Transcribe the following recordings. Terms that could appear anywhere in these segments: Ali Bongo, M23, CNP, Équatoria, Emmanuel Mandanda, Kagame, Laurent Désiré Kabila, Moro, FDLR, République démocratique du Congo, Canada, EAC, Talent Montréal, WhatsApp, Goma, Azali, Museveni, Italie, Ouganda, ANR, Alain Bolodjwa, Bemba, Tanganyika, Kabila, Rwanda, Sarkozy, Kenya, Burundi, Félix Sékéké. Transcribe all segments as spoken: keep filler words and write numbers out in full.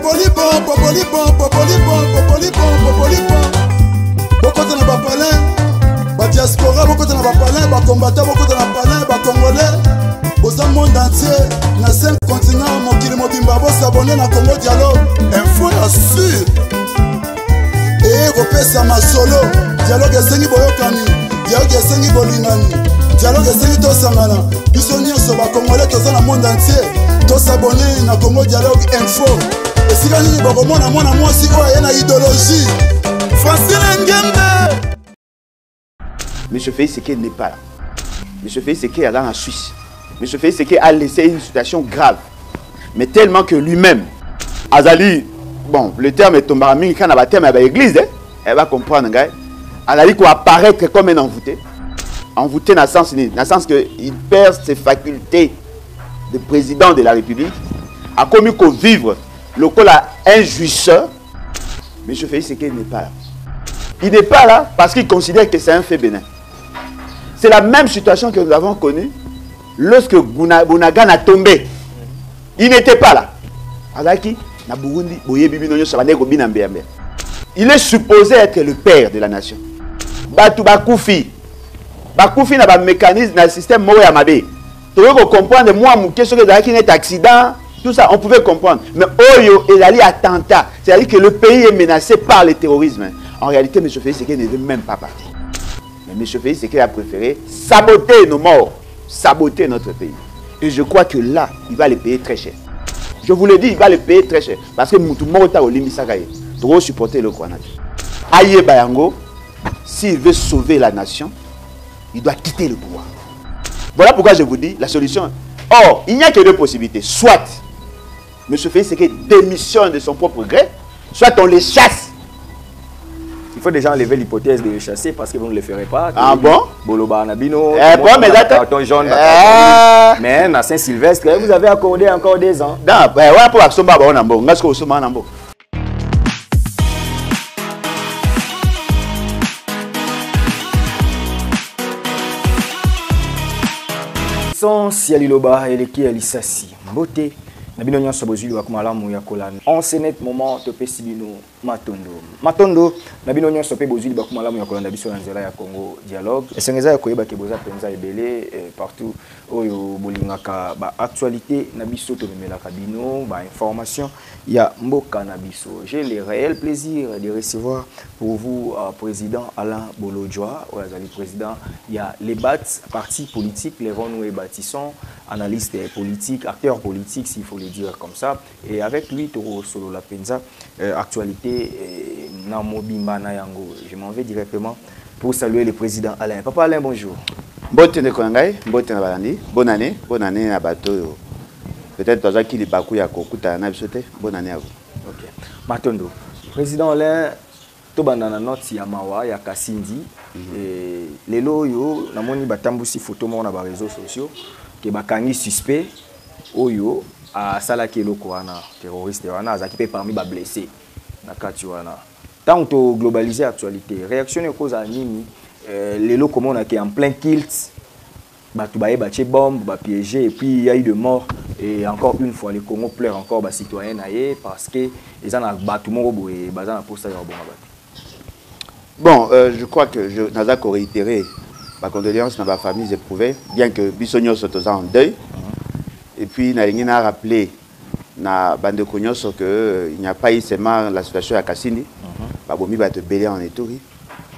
Popolipon, Popolipon, Popolipon, Popolipon, Popolipon. Beaucoup de nos palais, la diaspora, beaucoup de nos palais, les combattants, beaucoup de nos palais, les Congolais. Aux monde entier, dans cinq continents, mon Kilimobimba, vos abonnés, dans Congo Dialogue. Info assure. Et repère ça ma solo. Dialogue et Sengi Boyokani. Dialogue et Sengi Bolingani. Dialogue et Sengi Tosamana. Nous sommes les Congolais, tous dans le monde entier. Tous abonnés na Congo Dialogue Info. Et si la ligne Bobo Mona Mona Mona si quoi y'a idéologie. Facile Ngembe. Monsieur Félix Sékéké n'est pas là. Monsieur Félix Sékéké est là en Suisse. Monsieur Félix Sékéké a laissé une situation grave. Mais tellement que lui-même, Azali, bon, le terme est tombé à mine quand on a terme à l'église, hein, elle va comprendre, gars. Azali quoi apparaître comme un envoûté. Envoûté dans le sens, dans le sens que il perd ses facultés. Le président de la République a commis qu'au vivre le col à un jouisseur. Mais je fais ce qu'il n'est pas là. Il n'est pas là parce qu'il considère que c'est un fait bénin. C'est la même situation que nous avons connue lorsque Bounagan a tombé. Il n'était pas là. Il est supposé être le père de la nation. Bakoufi. Bakoufi n'a pas de mécanisme dans le système Moro Yamabé. Tu veux comprendre, moi, qu'est-ce que c'est un accident, tout ça, on pouvait comprendre. Mais Oyo et Lali attentat, c'est-à-dire que le pays est menacé par le terrorisme. En réalité, M. Félix Sékéké ne veut même pas partir. Mais M. Félix Sékéké a préféré saboter nos morts, saboter notre pays. Et je crois que là, il va les payer très cher. Je vous le dis, il va les payer très cher. Parce que Moutoumorota Olimisagaye, trop supporter le Kwanat. Aye Bayango, s'il veut sauver la nation, il doit quitter le pouvoir. Voilà pourquoi je vous dis la solution. Or, il n'y a que deux possibilités. Soit M. Félix Sékéké démissionne de son propre gré, soit on les chasse. Il faut déjà enlever l'hypothèse de les chasser parce que vous ne le ferez pas. Ah bon? Boloba Anabino. Eh bon, mais attends. Mais à Saint-Sylvestre, vous avez accordé encore des ans. Non, ben voilà pour Aksomba, on a bon. Si aliloba eleki alisasi mbote nabino nyonso bozuli bakumalamu ya kolana en senet moment te pesibino matondo matondo nabino nyonso pe bozuli bakumalamu ya kolana biso nzela ya Congo Dialogue esengeza koyeba ke boza penza ebele partout oyo bolingaka ba actualité na biso to memela kabino ba information ya mboka na biso. J'ai le réel plaisir de recevoir pour vous uh, président Alain Bolodjwa, le président il y a les bats partis politiques, les Renou et bâtissons, analystes politiques, acteurs politiques s'il faut le dire comme ça, et avec lui Toro Solo la Penza euh, actualité euh, Namobimba Nayango. Je m'en vais directement pour saluer le président Alain. Papa Alain, bonjour. Bonne année, bonne année, bonne année, bonne année à Bateau. Peut-être que tu as dit bonne année à vous. Ok. Matondo, président Alain, tout le monde a ya Mawa, ya Kassindi. Les gens qui ont des réseaux sociaux, qui ont des suspects, Oyo a salaki lokoana terroriste wana azaki parmi ba blessés na kati wana tant to globaliser actualité réaction e cause nini les lo comme on a qui en plein kilt ba tu ba e ba tie bombe ba piéger et puis il y a eu de morts et encore une fois les Congo pleure encore ba citoyens naé parce que ils en a ba tout moko boye ba za pour ça ya bon bon euh, je crois que je naza ko réitérer ma condoléance na ba famille éprouvée bien que bisonyo sotoza en deuil. Et puis, il a rappelé na bande Cognos qu'il n'y a pas eu seulement la situation à Cassini. Il va te bêler en étourie.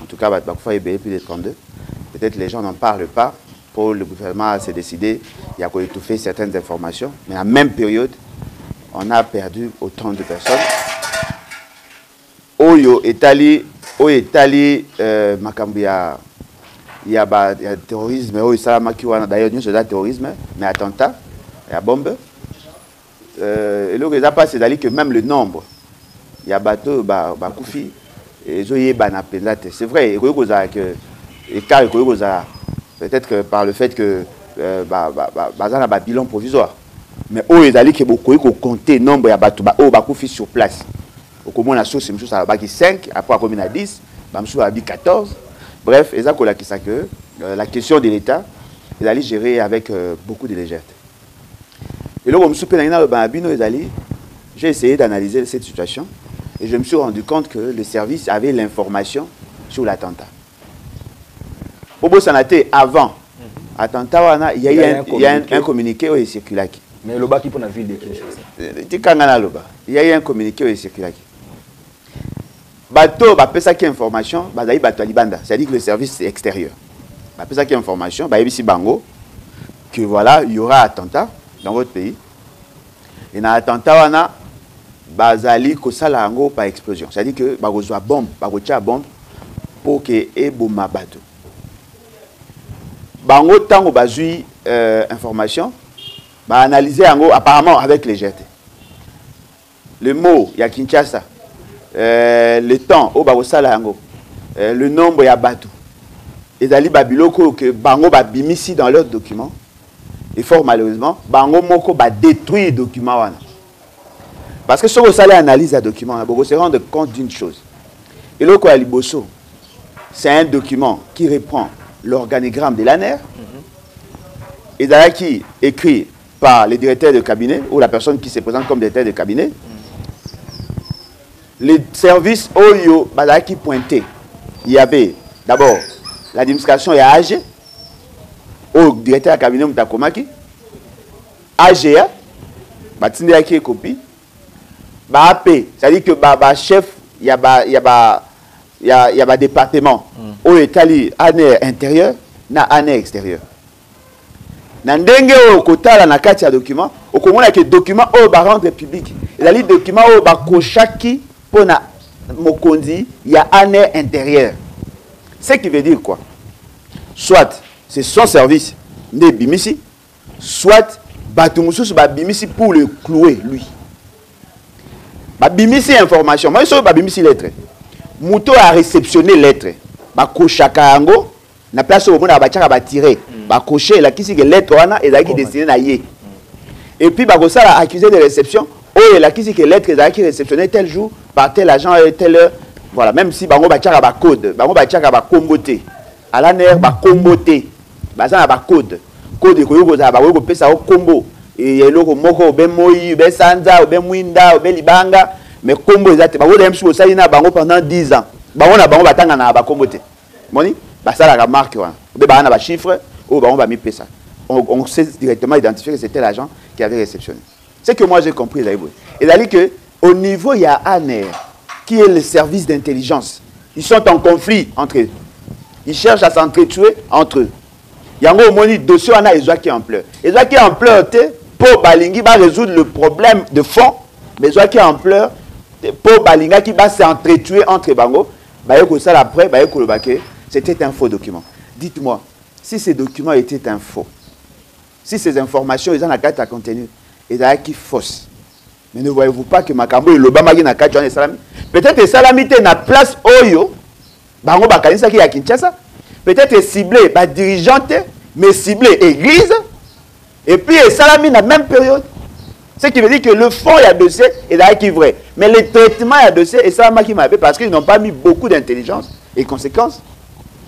En tout cas, il va plus de trente-deux. Peut-être les gens n'en parlent pas. Pour le gouvernement s'est décidé, il a étouffé certaines informations. Mais à la même période, on a perdu autant de personnes. Oyo, Italie, Oyo, Italie, Macambia, il y a terrorisme, Oyo, Salamakiwana, d'ailleurs, nous sommes terrorisme, mais attentat. La bombe. Euh, et le résultat, c'est que même le nombre, il y a bateau, bah, bah, Koufi, et Zoye, Banapelate. C'est vrai, peut-être que par le fait que euh, bah, bah, bah, bah, bah, bah, bilan provisoire. Mais au Ezali, que beaucoup ont compté nombre, il y a bateau, bah, oh, bah, Koufi sur place. Au commun, la source, c'est monsieur, ça va cinq, après, combien à dix, monsieur, à quatorze. Bref, la question de l'État, il allait gérer avec beaucoup de légèreté. Et là, je J'ai essayé d'analyser cette situation et je me suis rendu compte que le service avait l'information sur l'attentat. Bobo Sanaté, avant l'attentat, il y a eu un, il y a un, un communiqué où il circulait. Mais le bas qui pour la ville de Kinshasa. Il y a eu un communiqué où il circulait. Bateau, bah pesa qui information, bah d'ailleurs bateau libanda, c'est-à-dire que le service extérieur. Bah pesa qui information, bah ici Bango, que voilà il y aura attentat dans votre pays. Et dans l'attentat on a bah Azali kosala ango par explosion, c'est-à-dire que bah reçoit bombe, bah reçoit bombe pour que eboma bateau. Bango tant au basui information, bah analyser ango apparemment avec légèreté. Le mot il y a Kinshasa. Euh, le temps au Barosala Ango, euh, le nombre ya Batou. Et Zali Babiloko que Bango babimi ici dans leurs documents. Et fort malheureusement, Bango Moko ba détruit les documents wana. Parce que si vous allez analyser les documents, vous se rendre compte d'une chose. Et le quoi Liboso, c'est un document qui reprend l'organigramme de l'A N R. Mm-hmm. Et d'ailleurs qui écrit par le directeur de cabinet ou la personne qui se présente comme directeur de cabinet. Les services Oyo, qui pointaient, il y avait d'abord l'administration E A C, au directeur du cabinet Mutakomaki, A G A, Batindeaki et Kopi, A P, c'est-à-dire que le chef, il y a un département, au Italie, A N R intérieur, na A N R extérieur. Nandenge au kota la nakati ya document, au komona ke document au ba rendre public. Il a dit document au ba koshaki pona mokondi il y a année intérieure. Ce qui veut dire quoi? Soit c'est son service ne bimisi, soit batumusu ba bimisi pour le clouer lui. Ba bimisi information, moi so ba bimisi lettre. Muto a réceptionné lettre. Ba koshaka yango na place au mona ba tchaka ba tirer. Ba cocher la qui c'est que lettre wana et la qui destiné à yé. Et puis ba ça la accusé de réception. Oh la qui c'est que lettre et qui réceptionnait tel jour par tel agent et tel heure. Voilà, même si bango ba tchaka ba code, bango ba tchaka ba comboté. À la nerf ba comboté. Ba ça ba code. Code ko yo za ba ko pesa au combo. Et eloko moko o bemoyi, be sanza, o bemwinda, o belibanga, mais combo exact ba ko dem sur ça ina bango pendant dix ans. Bango na bango ba tanga na ba comboté. Moni ba ça la marque wana. Be ba na ba chiffre. Oh, bah on va mettre ça. On, on sait directement identifier que c'était l'agent qui avait réceptionné. C'est que moi j'ai compris, Zaïbou. Et là, il dit qu'au niveau, il y a A N R, qui est le service d'intelligence. Ils sont en conflit entre eux. Ils cherchent à s'entretuer entre eux. Il y a un dossier, on a Ezoa qui est en pleurs. Ezoa qui est en pleurs, pour Balingi va résoudre le problème de fond. Mais Ezoa qui est en pleurs, pour Balinga qui va s'entretuer entre Bango, c'était un faux document. Dites-moi. Si ces documents étaient un faux, si ces informations, ils ont la carte à contenu, ils ont qui fausse. Mais ne voyez-vous pas que Makambo et l'Obama qui n'a qu'à joindre Salami? Peut-être que Salami était dans place Oyo, Bango Bakanisa qui est à Kinshasa, peut-être ciblé par dirigeante, mais ciblé église, et puis Salami dans la même période. Ce qui veut dire que le fond, il y a dossier, et là qui est vrai. Mais le traitement, il y a dossier, et Salami qui m'a fait parce qu'ils n'ont pas mis beaucoup d'intelligence et conséquences.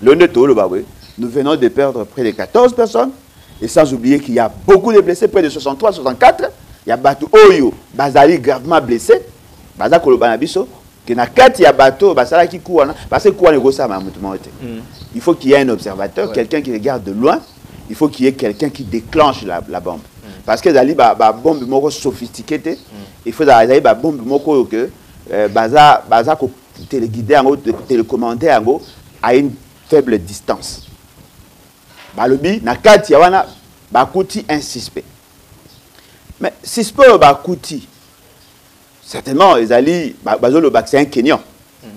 Le neto, le baboué. Nous venons de perdre près de quatorze personnes. Et sans oublier qu'il y a beaucoup de blessés, près de soixante-trois, soixante-quatre. Il y a Batou Oyo, Bazali gravement blessé. Baza Kolobanabiso. Il y a Batou, Bazala qui court. Parce que quoi, il faut qu'il y ait un observateur, quelqu'un qui regarde de loin. Il faut qu'il y ait quelqu'un qui déclenche la, la bombe. Mm. Parce que Zali, ba, ba bombe moko sophistiquée. Mm. Il faut Zali, ba bombe moko que euh, Baza, Baza ko téléguider en haut, télécommander en haut, à une faible distance. Balobi, nakati yawana, bakouti un suspect. Mais suspect bakouti, certainement, les alliés, c'est un Kenyan. Mm-hmm.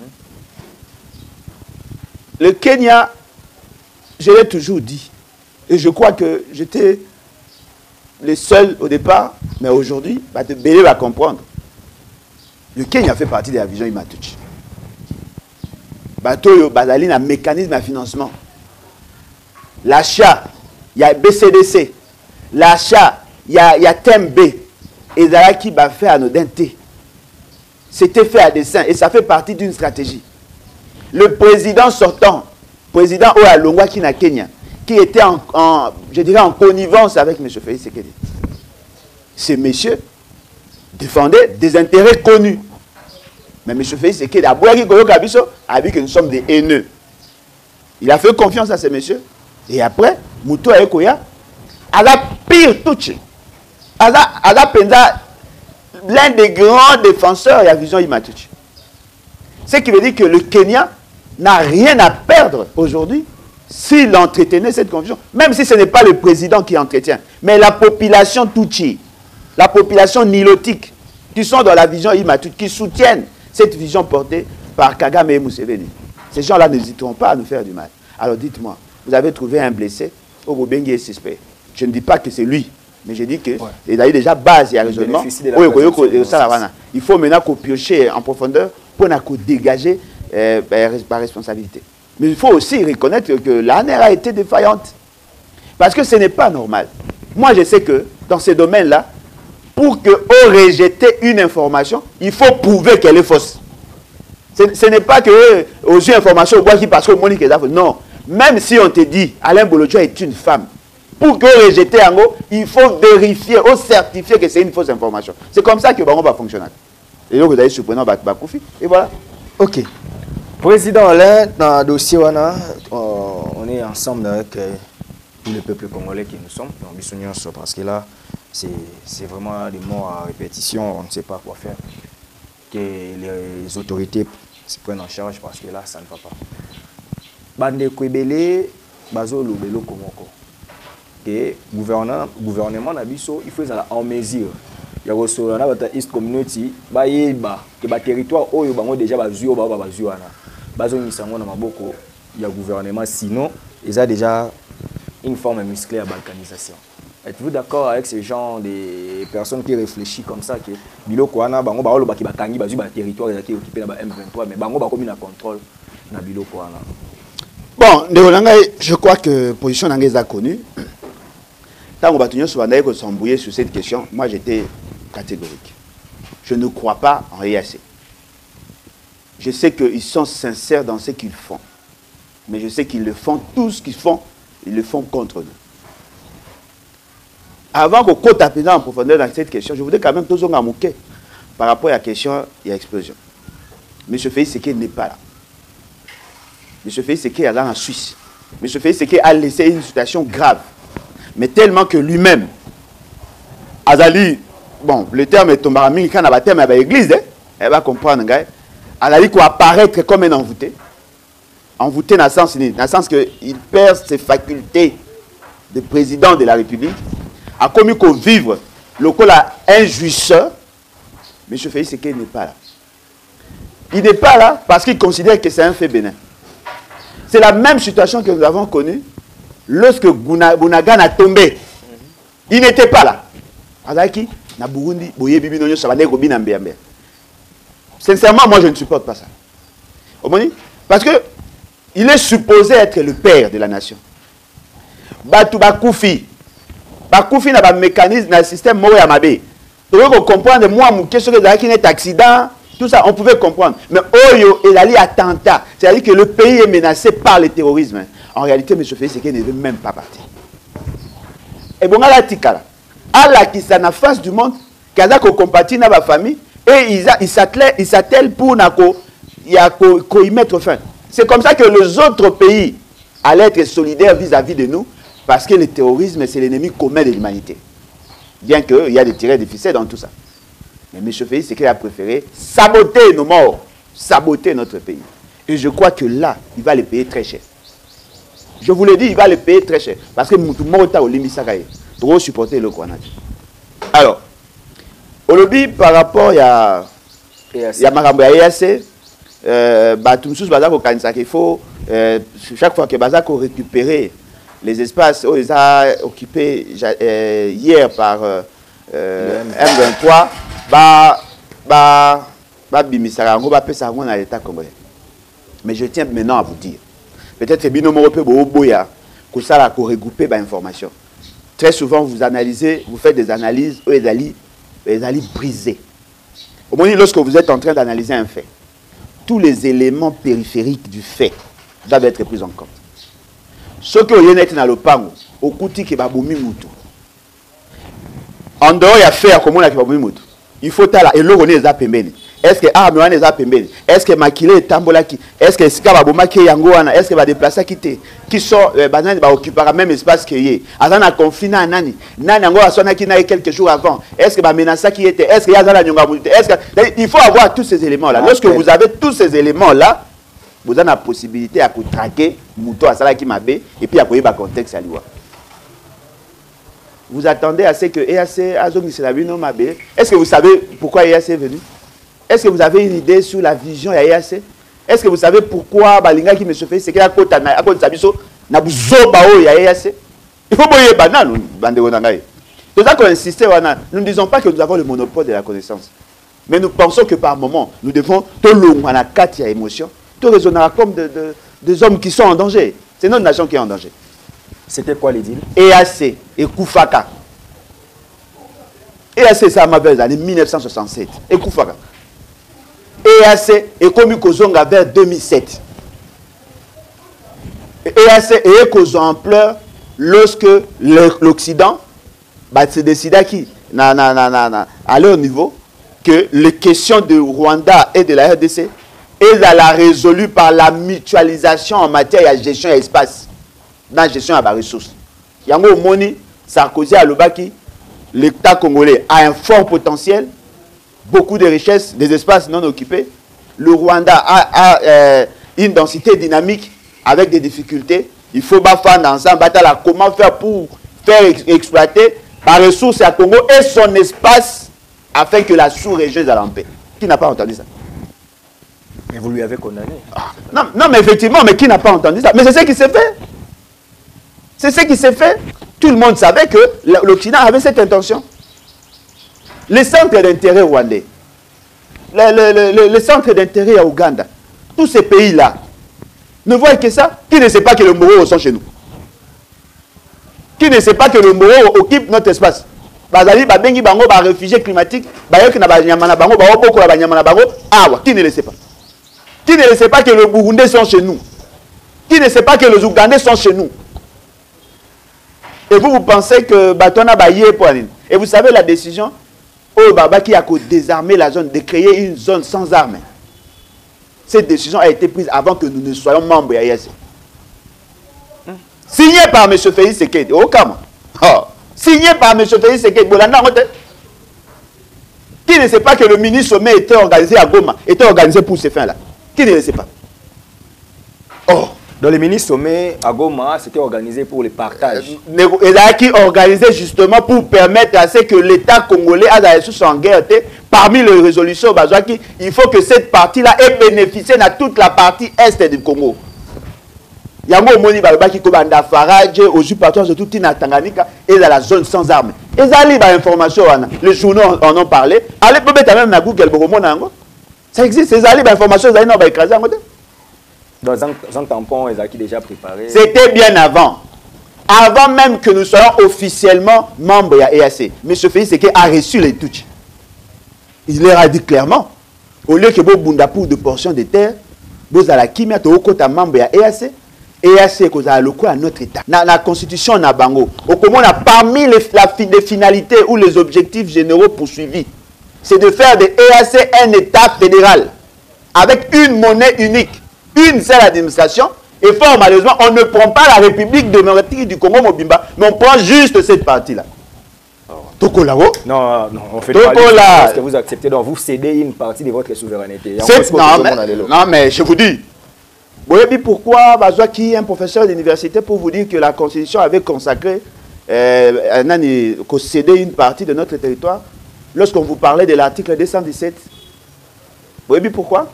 Le Kenya, je l'ai toujours dit, et je crois que j'étais le seul au départ, mais aujourd'hui, Bélé va comprendre. Le Kenya fait partie de la vision Imatuchi. Batoyo, Bazali, un mécanisme à financement. L'achat, il y a B C D C. L'achat, il y a, y a T M B. Et Zara qui va faire anodinté. C'était fait à dessein. Et ça fait partie d'une stratégie. Le président sortant, président Oalongwa Kina Kenya, qui était en, en, je dirais en connivence avec M. Félix Sékéké. Ce monsieur, défendait des intérêts connus. Mais M. Félix Tshisekedi, a dit que nous sommes des haineux. Il a fait confiance à ces messieurs. Et après, Moutou Aekoya, à la pire touche, à la Penza, l'un des grands défenseurs de la vision Imatuchi. Ce qui veut dire que le Kenya n'a rien à perdre aujourd'hui s'il entretenait cette confusion. Même si ce n'est pas le président qui entretient, mais la population Tutsi, la population nilotique, qui sont dans la vision Imatuchi, qui soutiennent cette vision portée par Kagame et Museveni. Ces gens-là n'hésiteront pas à nous faire du mal. Alors dites-moi, vous avez trouvé un blessé au Bobengue et suspect. Je ne dis pas que c'est lui, mais je dis que ouais. Il a déjà base et raisonnement. Il faut maintenant qu'on pioche en profondeur pour qu'on dégager euh, par responsabilité. Mais il faut aussi reconnaître que l'A N R a été défaillante. Parce que ce n'est pas normal. Moi, je sais que dans ces domaines-là, pour qu'on rejette une information, il faut prouver qu'elle est fausse. Ce, ce n'est pas que aux yeux information, au bois qui passe au monde qui est fausse. Non. Même si on te dit Alain Bolodjwa est une femme, pour qu'on rejette en haut, il faut vérifier ou certifier que c'est une fausse information. C'est comme ça que Bango va fonctionner. Et donc vous allez surprendre Bakoufi. Et voilà. Ok. Président Alain, dans le dossier, on, a, on est ensemble avec euh, tous les peuples congolais qui nous sommes. Parce que là, c'est vraiment des mots à répétition. On ne sait pas quoi faire. Que les autorités se prennent en charge parce que là, ça ne va pas. Bande Kwebele, Bazo Lobelo Komoko. Le gouvernement n'a biso, il faut ça en mesure. Il y a aussi on a notre East Community, bah il bah que bah territoire où il bah on déjà bah zio bah bah bah zio ana. Bazo ni sango na maboko. Il y a gouvernement sinon ils a déjà une forme musclée à balkanisation. Êtes-vous d'accord avec ce genre de personnes qui réfléchissent comme ça que biloko ana bah on bah on le bah qui bah tangi bah zio bah territoire qui occupé la bah M vingt-trois mais bah on bah comme une contrôle na biloko ana. Bon, je crois que position d'Angers a connu. Tant qu'on s'embrouillait sur cette question, moi j'étais catégorique. Je ne crois pas en E A C. Je sais qu'ils sont sincères dans ce qu'ils font. Mais je sais qu'ils le font, tout ce qu'ils font, ils le font contre nous. Avant qu'on compte à en profondeur dans cette question, je voudrais quand même tous en moquer par rapport à la question et à l'explosion. M. Félix Sékéké n'est pas là. M. Félix Sékéké est allé en Suisse. M. Félix Sékéké a laissé une situation grave. Mais tellement que lui-même, Azali, bon, le terme est tombé à mille, quand on a terme à l'église, elle va comprendre, Azali qui apparaître comme un envoûté. Envoûté dans le sens, dans le sens qu'il perd ses facultés de président de la République, a commis qu'on vivre le col à un jouisseur, mais M. Félix Tshisekedi n'est pas là. Il n'est pas là parce qu'il considère que c'est un fait bénin. C'est la même situation que nous avons connue lorsque Bounagan a tombé. Il n'était pas là. Azaki, na Burundi, boye bibi nonyo sabane gobi na mbembe. Sincèrement, moi je ne supporte pas ça. Parce que il est supposé être le père de la nation. Batou bakoufi. Bakoufi na ba mécanisme na système Moro ya mabé. Donc on comprendre moi mouké ce que Azaki n'est accident. Tout ça, on pouvait comprendre. Mais Oyo et l'allié attentat, c'est-à-dire que le pays est menacé par le terrorisme. En réalité, M. Félix Tshisekedi ne veut même pas partir. Et bon, à la Tikala, à la qui s'en a face du monde, Kazako compatit n'a pas famille, et il s'attelle pour y mettre fin. C'est comme ça que les autres pays allaient être solidaires vis-à-vis de nous, parce que le terrorisme, c'est l'ennemi commun de l'humanité. Bien qu'il y a des tirets de ficelles dans tout ça. Mais M. Félix Tshisekedi a préféré saboter nos morts, saboter notre pays. Et je crois que là, il va les payer très cher. Je vous l'ai dit, il va les payer très cher. Parce que Mouta Olimi Sakaye, trop supporter le Kwanat. Alors, au lobby, par rapport à Marambo et E A C, il faut, chaque fois que Bazako récupérer les espaces où ils ont occupés hier par euh, M vingt-trois, Bah, bah, bah, Bimisarango, bah, Pessango dans l'État congolais. Mais je tiens maintenant à vous dire, peut-être que Binomoro peut boya, que ça a regrouper l'information. Très souvent, vous analysez, vous faites des analyses, et des alliés brisés. Au moment où, lorsque vous êtes en train d'analyser un fait, tous les éléments périphériques du fait doivent être pris en compte. Ce que vous avez dans le pango, au Kouti qui va boumi moutou. En dehors, il y a fait à Komona qui va boumi moutou. Il faut tala et l'eau n'est pas pembeni. Est-ce que Armouane est à pembeni? Est-ce que Makile est Tambolaki? Est-ce que Skababomake Yangoana? Est-ce que va déplacer qui te? Qui sont banane va occuper le même espace que yé? Avant la confiné à Nani. Nani Angoa Sona qui n'a eu quelques jours avant. Est-ce que va menacer qui était? Est-ce que Yazala Nyonga Mouté? Est-ce que il faut avoir tous ces éléments là. Lorsque vous avez tous ces éléments là, vous avez la possibilité à traquer Mouto à Salaki Mabé et puis à couper le contexte à l'Oua. Vous attendez à ce que E A C Azongi Selabino Mabé. Est-ce que vous savez pourquoi E A C est venu? Est-ce que vous avez une idée sur la vision de l'E A C? Est-ce que vous savez pourquoi Balinga qui me se fait, c'est qu'il y a un peu de temps, il y a l'E A C? Il faut que banane, Bandegonangaï. C'est ça qu'on insiste, nous ne disons pas que nous avons le monopole de la connaissance. Mais nous pensons que par moment, nous devons tout le monde à quatre émotions, tout raisonner comme de, de, des hommes qui sont en danger. C'est notre nation qui est en danger. C'était quoi les deals? E A C et Koufaka. E A C, c'est à ma belle année mille neuf cent soixante-sept. Et Koufaka. E A C et Komikozonga vers deux mille sept. E A C et Kozo en pleurs lorsque l'Occident se décida qui na, na, na, na, na, à leur niveau que les questions de Rwanda et de la R D C, elles la résolue par la mutualisation en matière de gestion d'espace, dans la gestion des ressources. Yango Moni, Sarkozy à Lobaki, l'État congolais a un fort potentiel. Beaucoup de richesses, des espaces non occupés. Le Rwanda a, a euh, une densité dynamique avec des difficultés. Il faut faire dans un bataille à comment faire pour faire ex exploiter la ressource à Congo et son espace afin que la sous-région soit en paix. Qui n'a pas entendu ça? Mais vous lui avez condamné. Ah, non, non, mais effectivement, mais qui n'a pas entendu ça? Mais c'est ce qui s'est fait. C'est ce qui s'est fait. Tout le monde savait que l'Occident avait cette intention. Les centres d'intérêt rwandais, les, les, les, les centres d'intérêt à Ouganda, tous ces pays-là, ne voient que ça. Qui ne sait pas que le Moro sont chez nous? Qui ne sait pas que le Moro occupe notre espace? Bazali, Babengi, Bango, Ba réfugiés climatiques, Bayok, Nabanyamana, Bango, Baoboko, Nabanyamana, Bango, ah ouais, qui ne le sait pas? Qui ne le sait pas que le Burundais sont chez nous? Qui ne sait pas que les Ougandais sont chez nous? Et vous, vous pensez que Batona Baye pour aller. Et vous savez la décision? Oh, Baba qui a désarmé la zone, de créer une zone sans armes. Cette décision a été prise avant que nous ne soyons membres de l'I A C. Hmm. Signé par M. Félix Sékéké. Oh, comment? Oh. Signé par M. Félix Sékéké. Qui ne sait pas que le mini-sommet était organisé à Goma, était organisé pour ces fins-là? Qui ne le sait pas? Oh. Dans le mini-sommet à Goma, c'était organisé pour le partage. Mais il y a qui organisé justement pour permettre à ce que l'État congolais a des ressources en guerre. Parmi les résolutions, il faut que cette partie-là ait bénéficié de toute la partie est du Congo. Il y a un moni qui commande Farage, aux supporters de toute la Tanganyika et dans la zone sans armes. Et ça, il y a des informations, les journaux en ont parlé. Allez, peut-être même dans Google, ça existe, ces allées d'informations, ils n'ont pas écrasé. Dans un tampon, ils ont déjà préparé. C'était bien avant. Avant même que nous soyons officiellement membres de l'E A C. M. Félix Tshisekedi a reçu les touches. Il leur a dit clairement, au lieu que vous bunda pour de portions de terre, vous allez qui mettre au côté membre de l'E A C. E A C, vous allez le coup à notre État. Dans la Constitution, on a Bango. Au comment on a parmi les, la, les finalités ou les objectifs généraux poursuivis, c'est de faire de l'E A C un État fédéral avec une monnaie unique. Une seule administration, et fort malheureusement, on ne prend pas la République démocratique du Congo Mobimba, mais on prend juste cette partie-là. Tokola, oh. Non, non, on fait pas parce que vous acceptez, donc vous cédez une partie de votre souveraineté. Non mais, non, mais je vous dis, vous voyez pourquoi Bazoua qui est un professeur d'université pour vous dire que la Constitution avait consacré euh, un an qu'on cédait une partie de notre territoire lorsqu'on vous parlait de l'article deux cent dix-sept. Vous voyez pourquoi?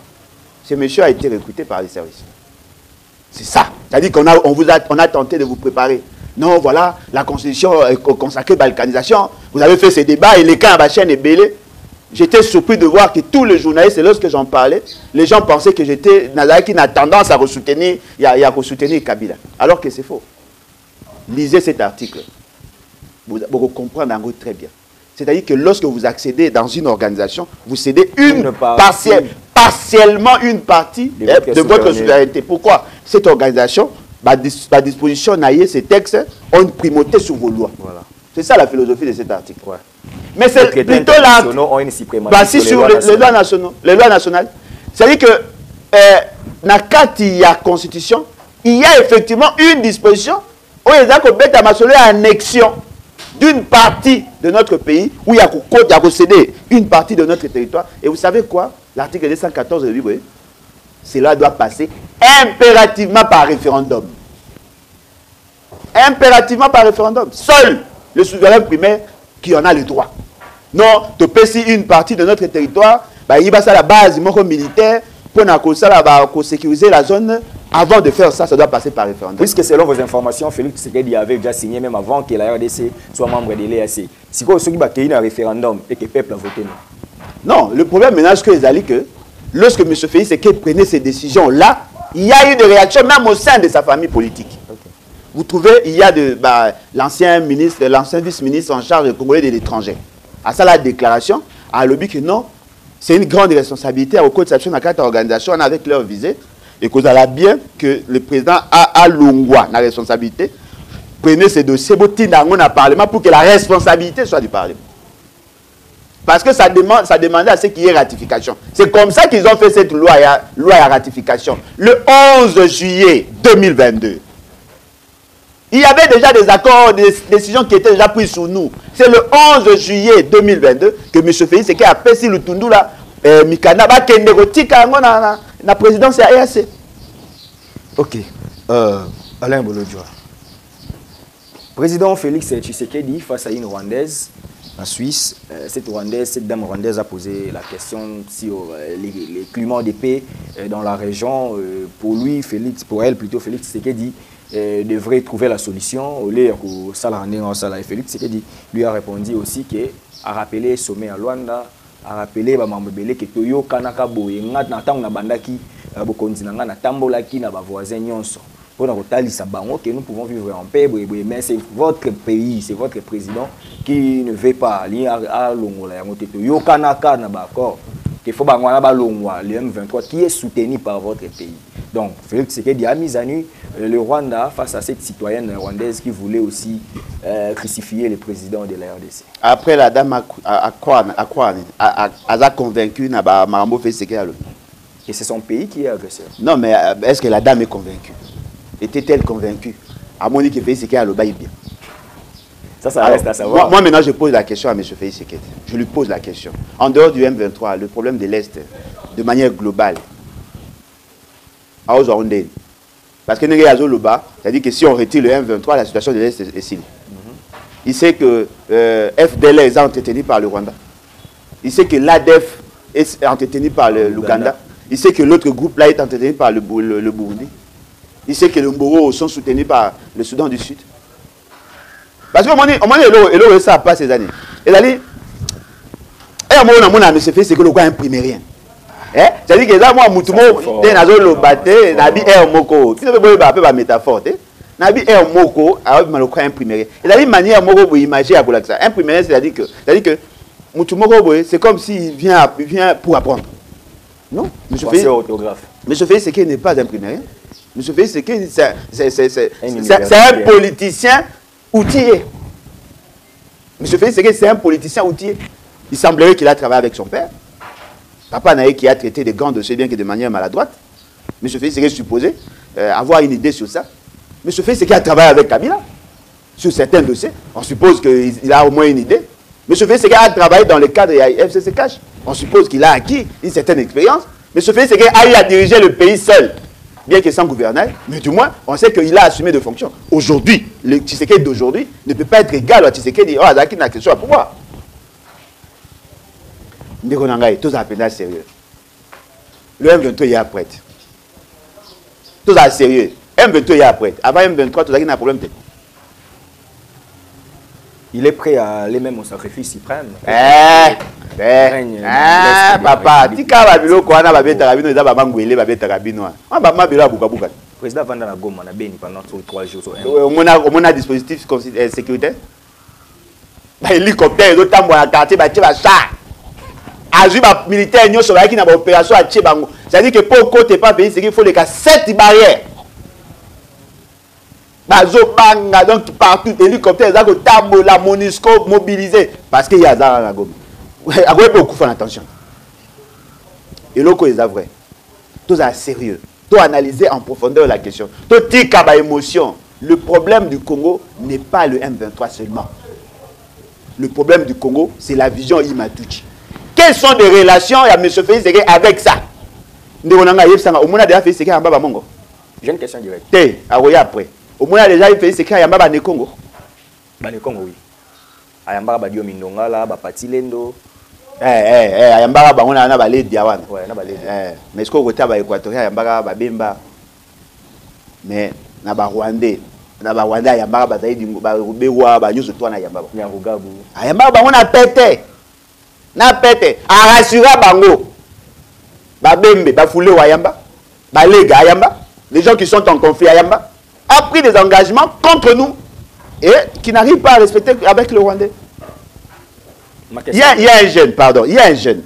Ce monsieur a été recruté par les services. C'est ça. C'est-à-dire qu'on a, on vous a, on a tenté de vous préparer. Non, voilà, la Constitution est consacrée balkanisation. Vous avez fait ces débats et les cas à ma chaîne est belé. J'étais surpris de voir que tous les journalistes, lorsque j'en parlais, les gens pensaient que j'étais Nazaki n'a tendance à ressoutenir, à, à ressoutenir Kabila. Alors que c'est faux. Lisez cet article. Vous, vous comprenez en gros très bien. C'est-à-dire que lorsque vous accédez dans une organisation, vous cédez une partielle. Partiellement une partie de, eh, de votre souveraineté. Pourquoi? Cette organisation, par bah, disposition, naïe ces textes, ont une primauté sur vos lois. Voilà. C'est ça la philosophie de cet article. Ouais. Mais c'est plutôt la base sur les lois nationales. Les lois nationales. C'est-à-dire que dans la Constitution, il y a effectivement une disposition où il y a une annexion d'une partie de notre pays où il y a cédé une partie de notre territoire. Et vous savez quoi? L'article deux cent quatorze de l'I B R, cela doit passer impérativement par référendum. Impérativement par référendum. Seul le souverain primaire qui en a le droit. Non, de passer une partie de notre territoire, bah, il va à la base militaire pour sécuriser la zone. Avant de faire ça, ça doit passer par référendum. Puisque selon vos informations, Félix Tshisekedi avait déjà signé même avant que la R D C soit membre de l'E A C. Si vous avez un référendum et que le peuple a voté non. Non, le problème maintenant, c'est que, que lorsque M. Félix Tshisekedi prenait ces décisions-là, il y a eu des réactions même au sein de sa famille politique. Okay. Vous trouvez, il y a de bah, l'ancien ministre, l'ancien vice-ministre en charge des Congolais de l'étranger. À ça, la déclaration, à l'objet que non, c'est une grande responsabilité au code de cette organisation avec leur visée. Et qu'on a bien que le président a à Longwa la responsabilité, prenez ces dossiers au Parlement pour que la responsabilité soit du Parlement. Parce que ça demande, ça demandait à ce qu'il y ait ratification. C'est comme ça qu'ils ont fait cette loi à, loi à ratification. Le onze juillet deux mille vingt-deux, il y avait déjà des accords, des décisions qui étaient déjà prises sur nous. C'est le onze juillet deux mille vingt-deux que M. Félix Tshisekedi a pris le Tundu là, Mikana, Kengero, la présidence est à E A C. Ok. Euh, Alain Bolodjwa. Président Félix Tshisekedi face à une Rwandaise en Suisse. Euh, cette Rwandaise, cette dame Rwandaise a posé la question sur euh, les, les climats de paix euh, dans la région. Euh, pour lui, Félix, pour elle plutôt, Félix Tshisekedi euh, devrait trouver la solution. Au lieu que Salarandé en Salah et Félix Tshisekedi lui a répondu aussi qu'il a rappelé le sommet à Luanda. A rappeler bah mambele que toyo kanaka boyenga na tanga bandaki bokonzina nga na tambola ki na bavoisin nyonso pona kotalisa bango que nous pouvons vivre en paix mais c'est votre pays c'est votre président qui ne veut pas lier à longola yango toyo kanaka na bakor que faut bango na balongwa le M vingt-trois qui est soutenu par votre pays. Donc Félix Tshisekedi a mis à nu le Rwanda face à cette citoyenne rwandaise qui voulait aussi euh, crucifier le président de la R D C. Après la dame a a convaincu Marambo Félix Tshisekedi. Et c'est son pays qui est agresseur. Non mais est-ce que la dame est convaincue? Était-elle convaincue? À mon avis que Félix Tshisekedi a le bail bien. Ça, ça reste à savoir. Moi, moi maintenant je pose la question à M. Félix Tshisekedi. Je lui pose la question. En dehors du M vingt-trois, le problème de l'Est, de manière globale, parce que c'est-à-dire que si on retire le M vingt-trois, la situation de l'Est est signe. Il sait que euh, F D L R est entretenu par le Rwanda. Il sait que l'A D F est entretenu par l'Ouganda. Il sait que l'autre groupe là est entretenu par le, le, le Burundi. Il sait que le Moro sont soutenus par le Soudan du Sud. Parce que au moment où ça passe ces années, et là, et à mon avis, on a fait c'est que le gars n'imprime rien. C'est-à-dire que là, moi, je suis un métaphore. Nabi un moko, c'est-à-dire manière moko imaginer à imprimer, c'est-à-dire que, c'est-à-dire que, c'est comme s'il vient, vient pour apprendre. Non, Monsieur Félix, Monsieur Félix Tshisekedi n'est pas imprimé. Monsieur Félix Tshisekedi, c'est un politicien outillé. Monsieur Félix Tshisekedi, c'est un politicien outillé. Il semblerait qu'il a travaillé avec son père. Papa Naé qui a traité des grands dossiers bien que de manière maladroite. M. Félix Tshisekedi supposé euh, avoir une idée sur ça. M. Félix Tshisekedi a travaillé avec Kabila sur certains dossiers. On suppose qu'il a au moins une idée. M. Félix Tshisekedi a travaillé dans le cadre de F C C Cash. On suppose qu'il a acquis une certaine expérience. M. Félix Tshisekedi a eu à diriger le pays seul, bien que sans gouvernail. Mais du moins, on sait qu'il a assumé de fonctions. Aujourd'hui, le Tshisekedi d'aujourd'hui ne peut pas être égal à Tshisekedi. Oh, Azaki n'a que ça à pouvoir. Tous appellent sérieux. Le M vingt-trois est prêt. Tous à sérieux. M vingt-trois est prêt. Avant M vingt-trois, tout ça, il y a un problème. Il est prêt à aller même au sacrifice suprême. Eh, eh, ah, papa. Tu as un peu de temps, tu as un peu de temps, tu as un peu de temps. Président Vanda la Goma, on a béni pendant trois jours. On a un dispositif sécuritaire. L'hélicoptère, l'autre temps, on a un quartier, on a un char. Militaire n'y a qui n'a pas opération à Tchébango. C'est-à-dire que pour côté pas pays, c'est qu'il faut les cas sept barrières. donc partout hélicoptère la MONUSCO mobilisé parce qu'il y a ça à Goma. Agoye beaucoup faire attention. Et loko est vrai. Tout ça sérieux. Tout analyser en profondeur la question. Tout tir à émotion. Le problème du Congo n'est pas le M vingt-trois seulement. Le problème du Congo, c'est la vision Imatuchi. Quelles sont les relations à M. Félix Sékéké avec ça? Nous avons déjà fait Sékéké en Baba Mongo. J'ai une question directe. Té, agoye après. Au moins, déjà, il fait ce qu'il y a dans le Congo. Dans le Congo, oui. Il y a un bar qui est en Patilendo. Eh, eh, eh, il y a un bar qui est en Patilendo. Oui, il y a un bar qui est mais est-ce qu'on est en Équatoria, il y a un bar qui est en Bemba. Mais il y a un Rwanda. Il y a un Rwanda, il y a un bar qui est en Rwanda, il y a un bar qui est en Rwanda. Il y a un bar qui est en Rwanda. Il y a un bar qui est en Rwanda. Il y a un bar qui est en Rwanda. Il y a un bar qui est en Rwanda. Les gens qui sont en conflit, il y a un bar a pris des engagements contre nous et qui n'arrive pas à respecter avec le Rwandais. Il y a, il y a un jeune, pardon, il y a un jeune.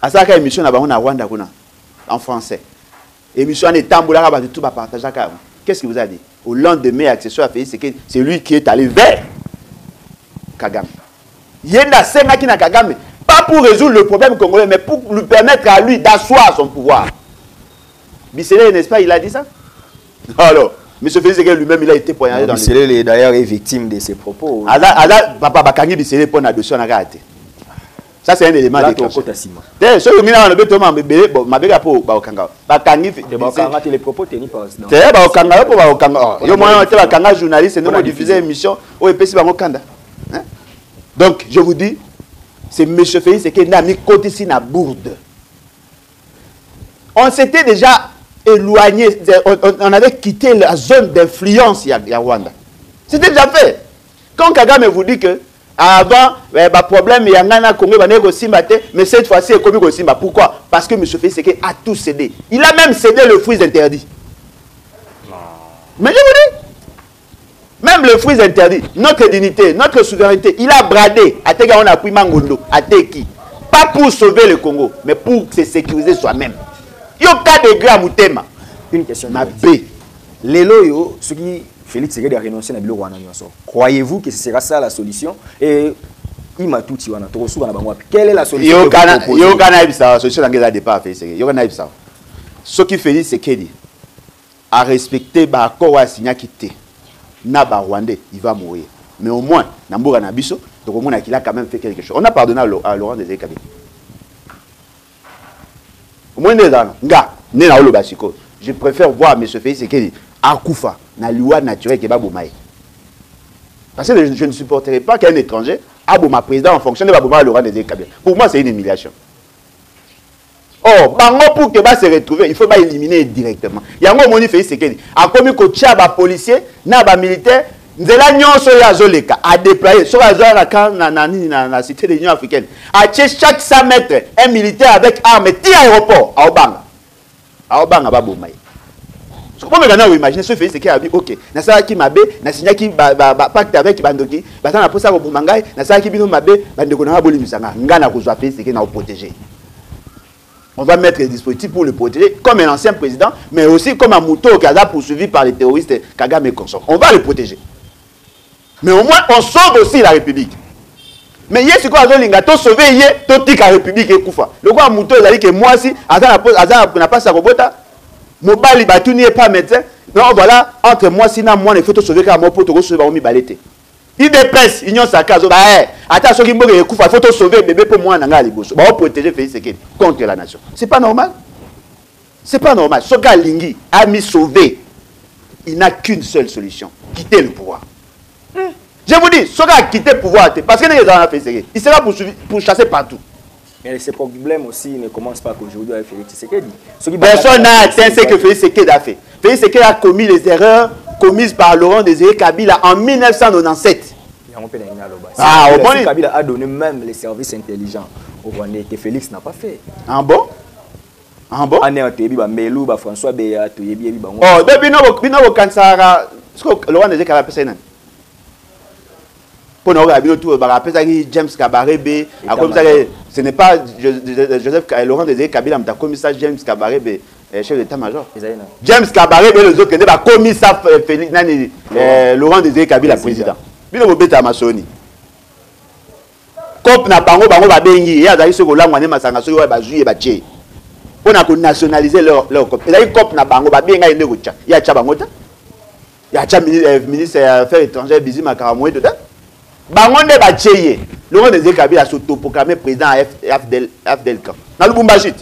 À ça, il y a une émission à Rwanda, en français. Émission est tamboula, tout va partager. Qu'est-ce qu'il vous a dit? Au lendemain, accessoire à Félix, c'est que c'est lui qui est allé vers Kagame. Il y a un Kagame, pas pour résoudre le problème congolais, mais pour lui permettre à lui d'asseoir son pouvoir. Bissele, n'est-ce pas, il a dit ça? Alors, M. Félix Sékéké lui-même, il a été poignardé dans le. Bissele d'ailleurs est victime de ses propos. Ada, papa Bakangi Bissele pour la dossier on a raté. Ça c'est un élément de déclencheur. T'es sur le mineur le béton ma bébé, ma bébé pour Bakanga. Bakangi. Bakanga les propos tenus par. T'es Bakanga pour Bakanga. Yo moi on était Bakanga journaliste et nous on diffusait une émission au E P C Bangokanda. Donc je vous dis, c'est M. Félix Sékéké n'a mis côté si na bourde. On s'était déjà éloigné, on avait quitté la zone d'influence à Rwanda. C'était déjà fait. Quand Kagame vous dit que avant, il y a un problème, il y a un Congo, il y a un Simbaté, mais cette fois-ci, il y a un Simba. Pourquoi? Parce que M. Félix Sékéké a tout cédé. Il a même cédé le fruit interdit. Mais je vous dis, même le fruit interdit, notre dignité, notre souveraineté, il a bradé. À Tega, on a pris Mangondo, à Teki. Pas pour sauver le Congo, mais pour se sécuriser soi-même. Il y a quatre degrés à une question. Ma B. Les loyaux, ceux qui Félix Sékéké a renoncé à Bilou. Croyez-vous que ce sera ça la solution? Et il m'a tout dit. Quelle est la solution? Il y a une solution qui n'a pas fait. Il y a une solution. Ce qui Félix Sékéké a respecté le accord signé quitté. Na ba Rwandais, il va mourir. Mais au moins, Namboura Nabiso, il a quand même fait quelque chose. On a pardonné à Laurent Désiré Kabila. Je préfère voir M. Félix Sékéké à Koufa, dans le loi naturel qui est Baboumaï. Parce que je ne supporterai pas qu'un étranger, Abouma président en fonction de Baboumaï, Laurent Désiré Kabila. Pour moi, c'est une humiliation. Or, pour que se retrouve, il faut pas éliminer directement. Il y a un moment Félix Sékéké, à comme il y a un policier, un militaire, nous avons à déployer, sur la zone dans la cité de l'Union africaine, à chaque cent mètres, un militaire avec armes, tire à l'aéroport, à Obanga. À Obanga, à Boumaï. Ce que vous pouvez imaginer, ce fait, c'est qu'il a dit, ok, je suis qui m'a je suis qui pacte avec Bandoki, je suis qui m'a Boumangaï, je suis qui m'a bé, Bandoki, je suis qui m'a bé, je suis qui m'a protégé. On va mettre les dispositifs pour le protéger, comme un ancien président, mais aussi comme un mouton au Kaza poursuivi par les terroristes Kagame et consorts. On va le protéger. Mais au moins, on sauve aussi la République. Mais hier, c'est quoi, on a sauvé hier, tout la République et Koufa. Le gars Mouto, il a dit que moi aussi, on n'a pas sa robota. Mon bali, il n'est pas médecin. Non, voilà, entre moi, si moi, il faut te sauver car mon pote, il sauver mon balété. Il dépense, il n'y a pas sa case. Attends, ce qui me dit, il faut te sauver, bébé, pour moi, on a les bosses. On va protéger Félix Sékéké contre la nation. C'est pas normal. C'est pas normal. Ce gars Lingui a mis sauvé. Il n'a qu'une seule solution, quitter le pouvoir. Je vous dis, ce gars a quitté le pouvoir, parce qu'il a fait il sera pour chasser partout. Mais ces problèmes aussi ne commencent pas qu'aujourd'hui avec Félix Tshisekedi. Personne n'a atteint ce que Félix Tshisekedi a fait. Félix Tshisekedi a commis les erreurs commises par Laurent Désiré Kabila en mille neuf cent quatre-vingt-dix-sept. Ah, au moins. Kabila a donné même les services intelligents au Rwandais que Félix n'a pas fait. En bon? En bon? En bon? François Béat, oh, depuis nous, quand ça a. Ce que Laurent Désiré Kabila a fait, James Kabarebe, ce n'est pas Joseph Laurent Désiré Kabila, mais James Kabarebe, Eh, chef d'état-major. James Kabarebe et les autres qui ont commis ça, Félix Nani, euh, Laurent Désiré Kabila, président. Il a ma Sony. Cop n'a pas il y a des gens qui ont nationalisé leur cop. Il y a des cop n'a pas il y a des gens il y a des il y a ministre des Affaires étrangères, Bizi Makaramoué dedans. Bango ne batcheye. Laurent Désiré Kabila s'autoproclamé président à F D L R. Dans le Bumbachit.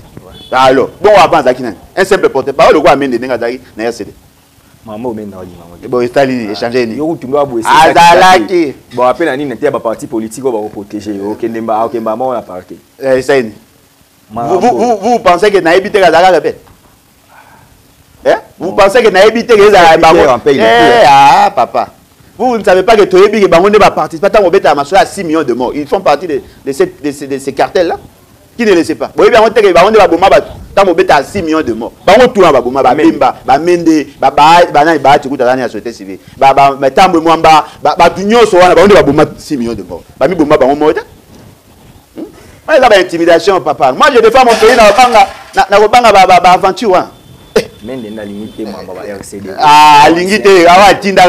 Alors, bon, avant Zakina, un simple porte-parole, le roi amène des Nengazari, n'a cédé. Maman, mais non, il m'a dit. Bon, échangez. Azalaki. Bon, après, il n'était pas parti politique, on va protéger. Ok, Nemba, ok, maman, on a parqué. Vous pensez que Naïbité Gazara répète? Vous pensez que Naïbité Gazara répète? Ah, papa. Vous ne savez pas que Toyebi et Baron ne va participer. Tant qu'on bête à Massoua à six millions de morts. Ils font partie de ces cartels-là. Qui ne le sait pas? Vous voyez bien, on dirait que Baron ne va pas battre à six millions de morts. Baron tout en va bomba, Bemba, Bamende, Baba, Banan, Bahat, tout à l'année à sauter civile. Baba, Matambo, Mwamba, Batunio, Soran, Baron ne va bomba six millions de morts. Bami bomba, Baron mort. Moi, il y a intimidation, papa. Moi, je défends mon pays dans le Banga, dans le Banga, Baba, aventure. Mais il y a l'ingité, moi, Baba, R C D. Ah, l'ingité, ah, Tinda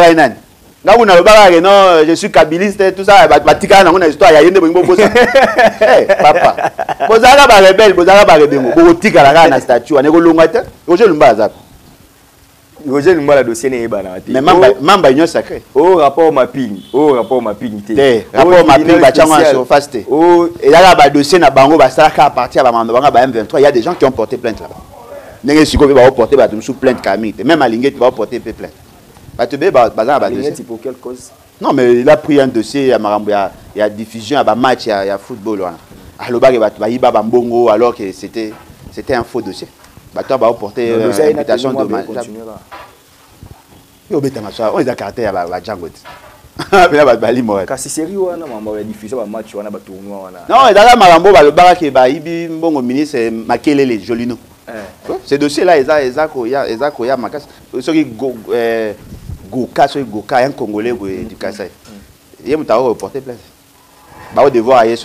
Rainan. Je suis kabiliste, tout ça. Je suis un histoire. Il y a une histoire. Papa. Je suis un rebelle. Je suis un rebelle. Je suis un statue. Je suis un rebelle. Je suis un rebelle. Je suis un rebelle. Je suis un rebelle. Mais je suis un sacré. Oh, rapport ma pigne. Oh, rapport ma pigne. Rapport ma pigne. Je suis un surface. Et là, le dossier n'a pas à partir à M vingt-trois. Il y a des gens qui ont porté plainte là-bas. Ils ont porté plainte. Même à Linguet, ils vont porter plainte. Pour quelle cause? Non, mais il a pris un dossier à Marambo, il y a diffusion, il y a match, il y a football. Alors que c'était un faux dossier. Toi, va porter une invitation de match. On est à caractère à la Djangote. Kasi sérieux, on a diffusé un match, on a tournoi. Non, il y a Marambo, le bar qui est bon ministre, Makele les Jolino. Ces dossiers-là, ils ont il y a Makas. Gouka, c'est Gouka, un Congolais du Kassai. Il y a un reporter plainte. Bah, au devoir, il y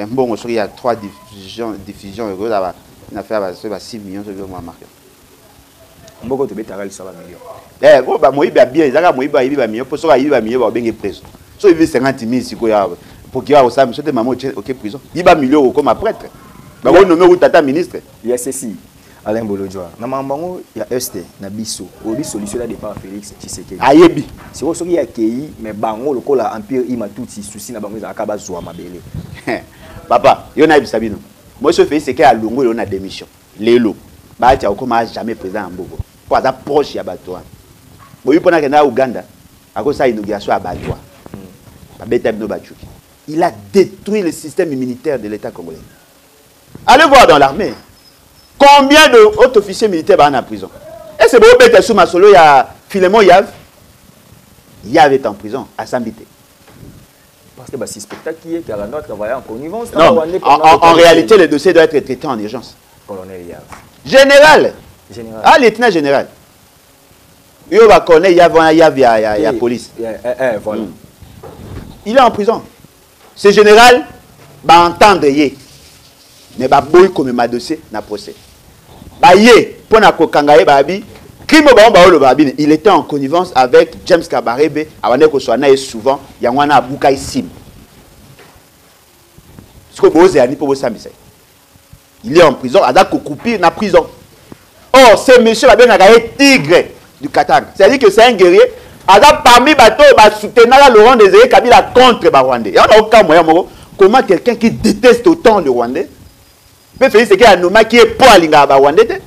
a un bon, il y a trois diffusions, diffusions, il y a une affaire à six millions, je veux moi marquer. On va continuer à ça va million. Eh, bon, bah, moi, il y a bien, il y a un million, pour ça, il y a un million, il y a bien prison. Soit il veut cinquante mille, si il y a pour qu'il y a au Sam, c'était maman, ok, prison. Il y a un million comme un prêtre. Bah, on nomme ou tata ministre. Il y a ceci. Alain Bolodjwa, il y a Est, il y a Bissou, il y a solution de départ Félix Tshisekedi. Ayebi. C'est pour ça qu'il y a Kéi, mais Bango, le col a empire, il m'a tout si souci, n'a pas mis à Kabazoua, ma belle. Papa, il y en a eu Sabino. Moi, ce Félix Tshisekedi à Longo, il y en a démission. Lélo. Bah, il y a encore jamais présent en Bogo. Pour être proche, il y a Batoa. Bon, il y a un Ouganda, à cause de sa inauguration à Batoa. Il a détruit le système immunitaire de l'État congolais. Allez voir dans l'armée. Combien de hauts officiers militaires sont en prison? Et c'est bon, Béthel Soumasolo, il y a Philemon Yav. Yav est en prison, à Sambité. Parce que c'est spectacle qui est, car la note travaille en connivence. Non, en réalité, le dossier doit être traité en urgence. Colonel Yav. Général. Ah, lieutenant général. Il va connaître Yav, Yav, il y a police. Il est en prison. Ce général va entendre Yé. Mais il comme ma dossier n'a procès. Il était en connivence avec James Kabarebe, avant que soit et souvent, il y a un aboukaï sim. Ce que vous avez dit pour vous, il est en prison, il a coupé la prison. Or, ce monsieur a bien tigre du Katanga. C'est-à-dire que c'est un guerrier. Il a parmi les bateaux, il a soutenu Laurent Désiré Kabila contre les Rwandais. Il n'y a aucun moyen. Comment quelqu'un qui déteste autant le Rwandais? Mais Félix Tshisekedi a nommé qui est pour Alingaba Wandete.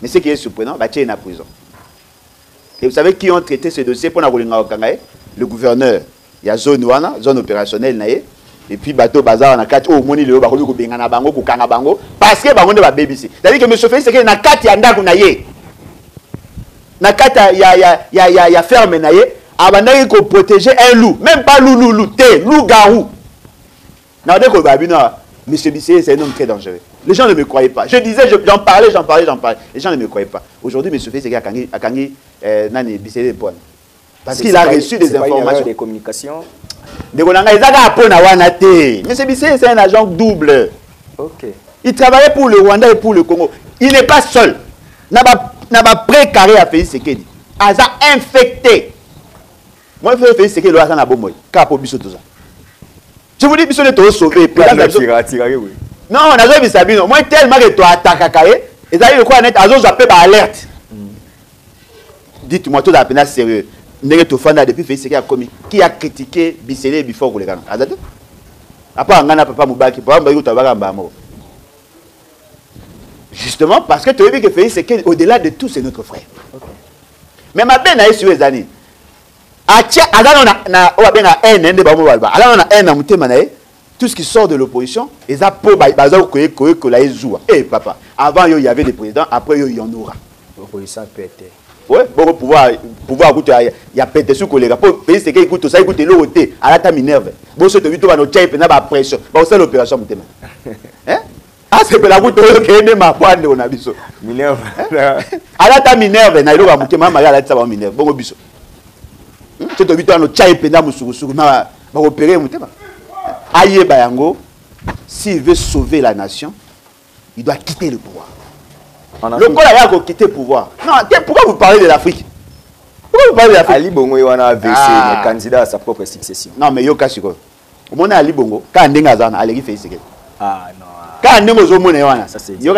Mais ce qui est surprenant, c'est qu'il est en prison. Et vous savez qui ont traité ce dossier pour Nagolinga Okangaye? Le gouverneur. Il y a zone Wana, zone opérationnelle. Et puis, bateau bazar, on a quatre. Oh, moni, le haut, baroulou, bengana bango, koukanga bango. Parce que bango ne va baby. C'est-à-dire que M. Félix Tshisekedi n'a quatre yanda gounaye. N'a quatre ya ya ya ya ya ferme naye. Abandonné qu'on protéger un loup. Même pas loup loup loup té loup garou. N'a pas de quoi babina. Monsieur Bissé, c'est un homme très dangereux. Les gens ne me croyaient pas. Je disais, j'en parlais, j'en parlais, j'en parlais. Les gens ne me croyaient pas. Aujourd'hui, monsieur Félix Sékéké a Kangi Nani Bissé des bonnes. Parce qu'il a reçu des informations. Des communications. Monsieur Bissé, c'est un agent double. Ok. Il travaillait pour le Rwanda et pour le Congo. Il n'est pas seul. Il n'a pas précaré à Félix Tshisekedi. Il a infecté. Moi, je fais Félix Tshisekedi, il a bon ça. Je vous dis, il est trop sauvé. Non, on a vu ça. Moi, tellement que tu as attaqué, ils arrivent quoi net, ils ont appelé par alerte. Dites-moi, tout à peine sérieux. Depuis Félix Tshisekedi a commis. Qui a critiqué Bissélé before les gars? Après, on a papa Moubaki, papa Moubaki, tu as Moro. Justement, parce que tu as vu que Félix Tshisekedi, au-delà de tout, c'est notre frère. Okay. Mais ma peine est sur les années. Tout ce qui sort de l'opposition, ils ont pour Eh papa, avant il y avait des présidents, après il y en aura. L'opposition pété. Oui, pour pouvoir pouvoir écouter, il y a pété sur collègue. Pour Félix Tshisekedi écoute ça, écoute l'autre, à la ta minerve. Bon, c'est de va nous chaper, n'a pas pression. Bon, c'est l'opération. Hein? Ah, c'est la route de ma pointe, on a vu ça. Minerve. Alors, ta minerve, n'a pas de ma malade, ça va minerve. Bon, biso. Tu as vu, tu as le chai pena, moussou, ma opéré, moutema. Aïe Bayango, s'il veut sauver la nation, il doit quitter le pouvoir. Le Colaya doit quitter le pouvoir. Non, pourquoi vous parlez de l'Afrique? Pourquoi vous parlez de l'Afrique? Ali Bongo, il y a un candidat à sa propre succession. Non, mais il y a un candidat. Mon Ali Bongo, quand il y a un candidat, ah non. Quand nous sommes au Néwana, ça c'est dit. Quand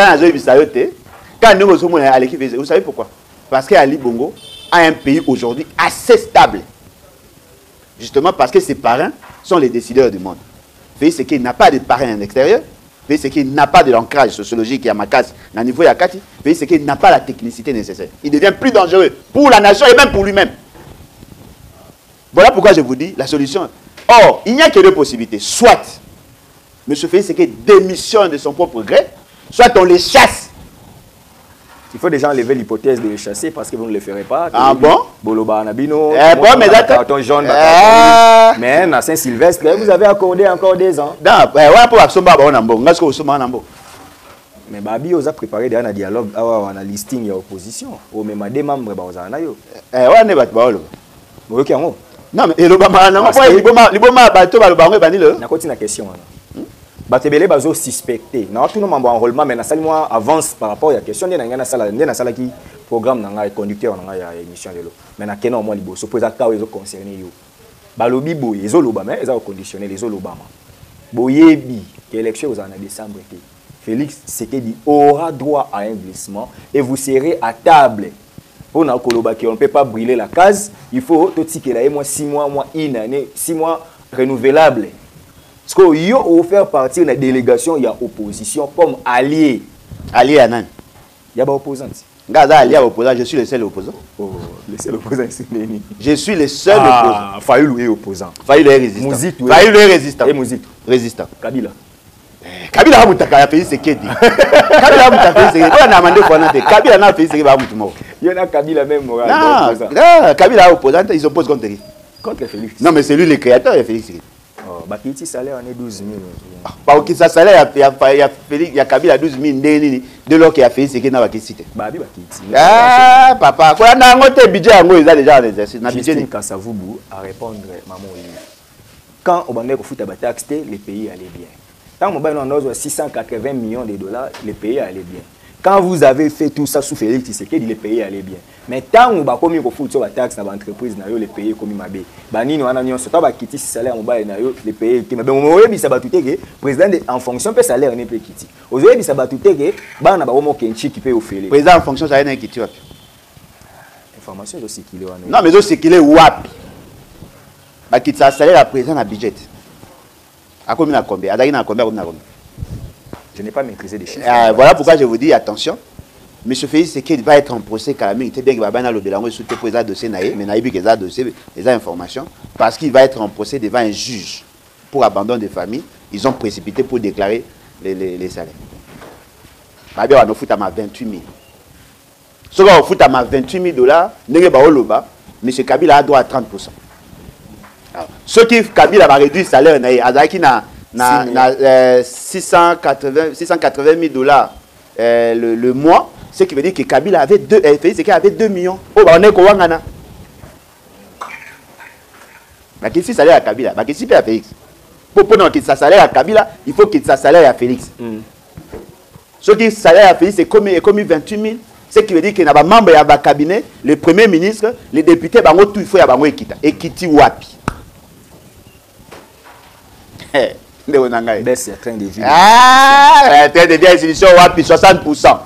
nous sommes au Néwana, vous savez pourquoi? Parce qu'Ali Bongo a un pays aujourd'hui assez stable. Justement parce que ses parrains sont les décideurs du monde. Félix Tshisekedi n'a pas de parrain à l'extérieur. Félix Tshisekedi n'a pas de l'ancrage sociologique et à Makassi, à niveau Yakati. Félix Tshisekedi n'a pas la technicité nécessaire. Il devient plus dangereux pour la nation et même pour lui-même. Voilà pourquoi je vous dis la solution. Or, il n'y a que deux possibilités. Soit M. Félix Tshisekedi démissionne de son propre gré, soit on les chasse. Il faut déjà enlever l'hypothèse de les chasser parce que vous ne le ferez pas. Ah bon? Boloba Anabino, eh bon, mais carton jaune, eh... mais à Saint-Sylvestre, vous avez accordé encore des ans. Non, ouais, pour absolument on a bon, parce que on a bon. Mais Babi, on a préparé déjà un dialogue, on a listing et opposition. Au même des membres, on a eu. Eh ouais, ne bat pas le. Moi qui en non mais le Bama, non, moi le Bama, le Bama, bateau, le Bama, banile. On continue la question. Batebele bazo suspecté. Non, tout le monde enrôlement mais na salimoa avance par rapport à la question de na sala, na sala qui programme na conducteur na ya émission de l'eau. Mais na kena au moins liboso poza kawe zo concerné yo. Ba lobi boye zo loba mais eza conditionnel les zo lobama. Boyebi que l'élection aux en décembre été. Félix Tshisekedi aura droit à un glissement et vous serez à table. Pour na koloba que on ne peut pas brûler la case, il faut tout ticket là et moi six mois, moi une année, six mois renouvelable. Parce que yo ont fait partir la délégation, il y a opposition comme allié. Allié à Nan. Il y a pas opposant. Gaza allié à opposant, je suis le seul opposant. Oh, le seul opposant c'est Néni. Je suis le seul ah, opposant. Fayoulou est opposant. Fayoulou est résistant. Fayoulou est résistant. Et Mouzit. Résistant. Kabila. Kabila a moutaka ya Félix Tshisekedi. Kabila a moutaka Félix Tshisekedi. On a demandé qu'on a fait. Kabila n'a Félix Tshisekedi va moutmao. Il y en a Kabila même moral. Non, non, Kabila est opposant, ils opposent contre lui. Contre Félix. Non mais c'est lui le créateur de Félix Tshisekedi. Oh, bah, qui salaire en est douze mille. Bah, qui salaire, il y a Félix, il y a Kabila douze mille, de l'or qui a fait, c'est qu'il n'a pas cité. Bah, oui, bah, qui ah, papa, quoi, on a monté le budget, on a déjà un exercice. Justine Kassavoubou à répondre, maman, quand on va foot à taxe, les pays allaient bien. Quand on a six cent quatre-vingts millions de dollars, les pays allaient bien. Quand vous avez fait tout ça sous Félix Tshisekedi, les pays allaient bien. Mais tant que vous avez fait des taxes dans l'entreprise, les pays comme Mabé. Nous avons fait des salaires dans les pays. Mais vous avez dit que le président en fonction de salaire n'est pas quitté. Vous avez dit que le président en fonction de salaire n'est pas quitté. Information de ce qu'il est. Non, mais c'est qu'il est W A P. Il a salaire à président à budget. À combien à combien à combien à combien? Je n'ai pas maîtrisé les chiffres. Euh, voilà pourquoi je vous dis, attention, M. Félix Tshisekedi va être en procès, car il était bien qu'il va bien aller au sous tes présidents dossiers, mais naïe qu'il a dossier, les informations, parce qu'il va être en procès devant un juge pour abandon des familles. Ils ont précipité pour déclarer les, les, les salaires. Bah bien, on a fout à ma vingt-huit mille. Ce qu'on fout à ma vingt-huit mille dollars, n'est pas au loba. M. Kabila a droit à trente pour cent. Alors, ceux qui Kabila va réduire le salaire, naïe, Azaki n'a Na, na, euh, six cent quatre-vingts mille dollars euh, le, le mois, ce qui veut dire que Kabila avait deux, euh, Félix Tshisekedi avait deux millions. Oh, bah on est Kouangana. Mais qu'est-ce que ça salaire à Kabila? Mais qu'est-ce que ça salaire à Félix? Pour prendre qu'il ça salaire à Kabila, il faut qu'il ça salaire à Félix. Mm. Ceux qui salaire à Félix Sékéké commis vingt-huit mille, ce qui veut dire qu'il y a des membres de cabinet, le premier ministre, les députés, tout il faut y avoir équité. Équité wapi. Baisse le train de vie. Ah, le train de vie à l'institution wapi, soixante pour cent.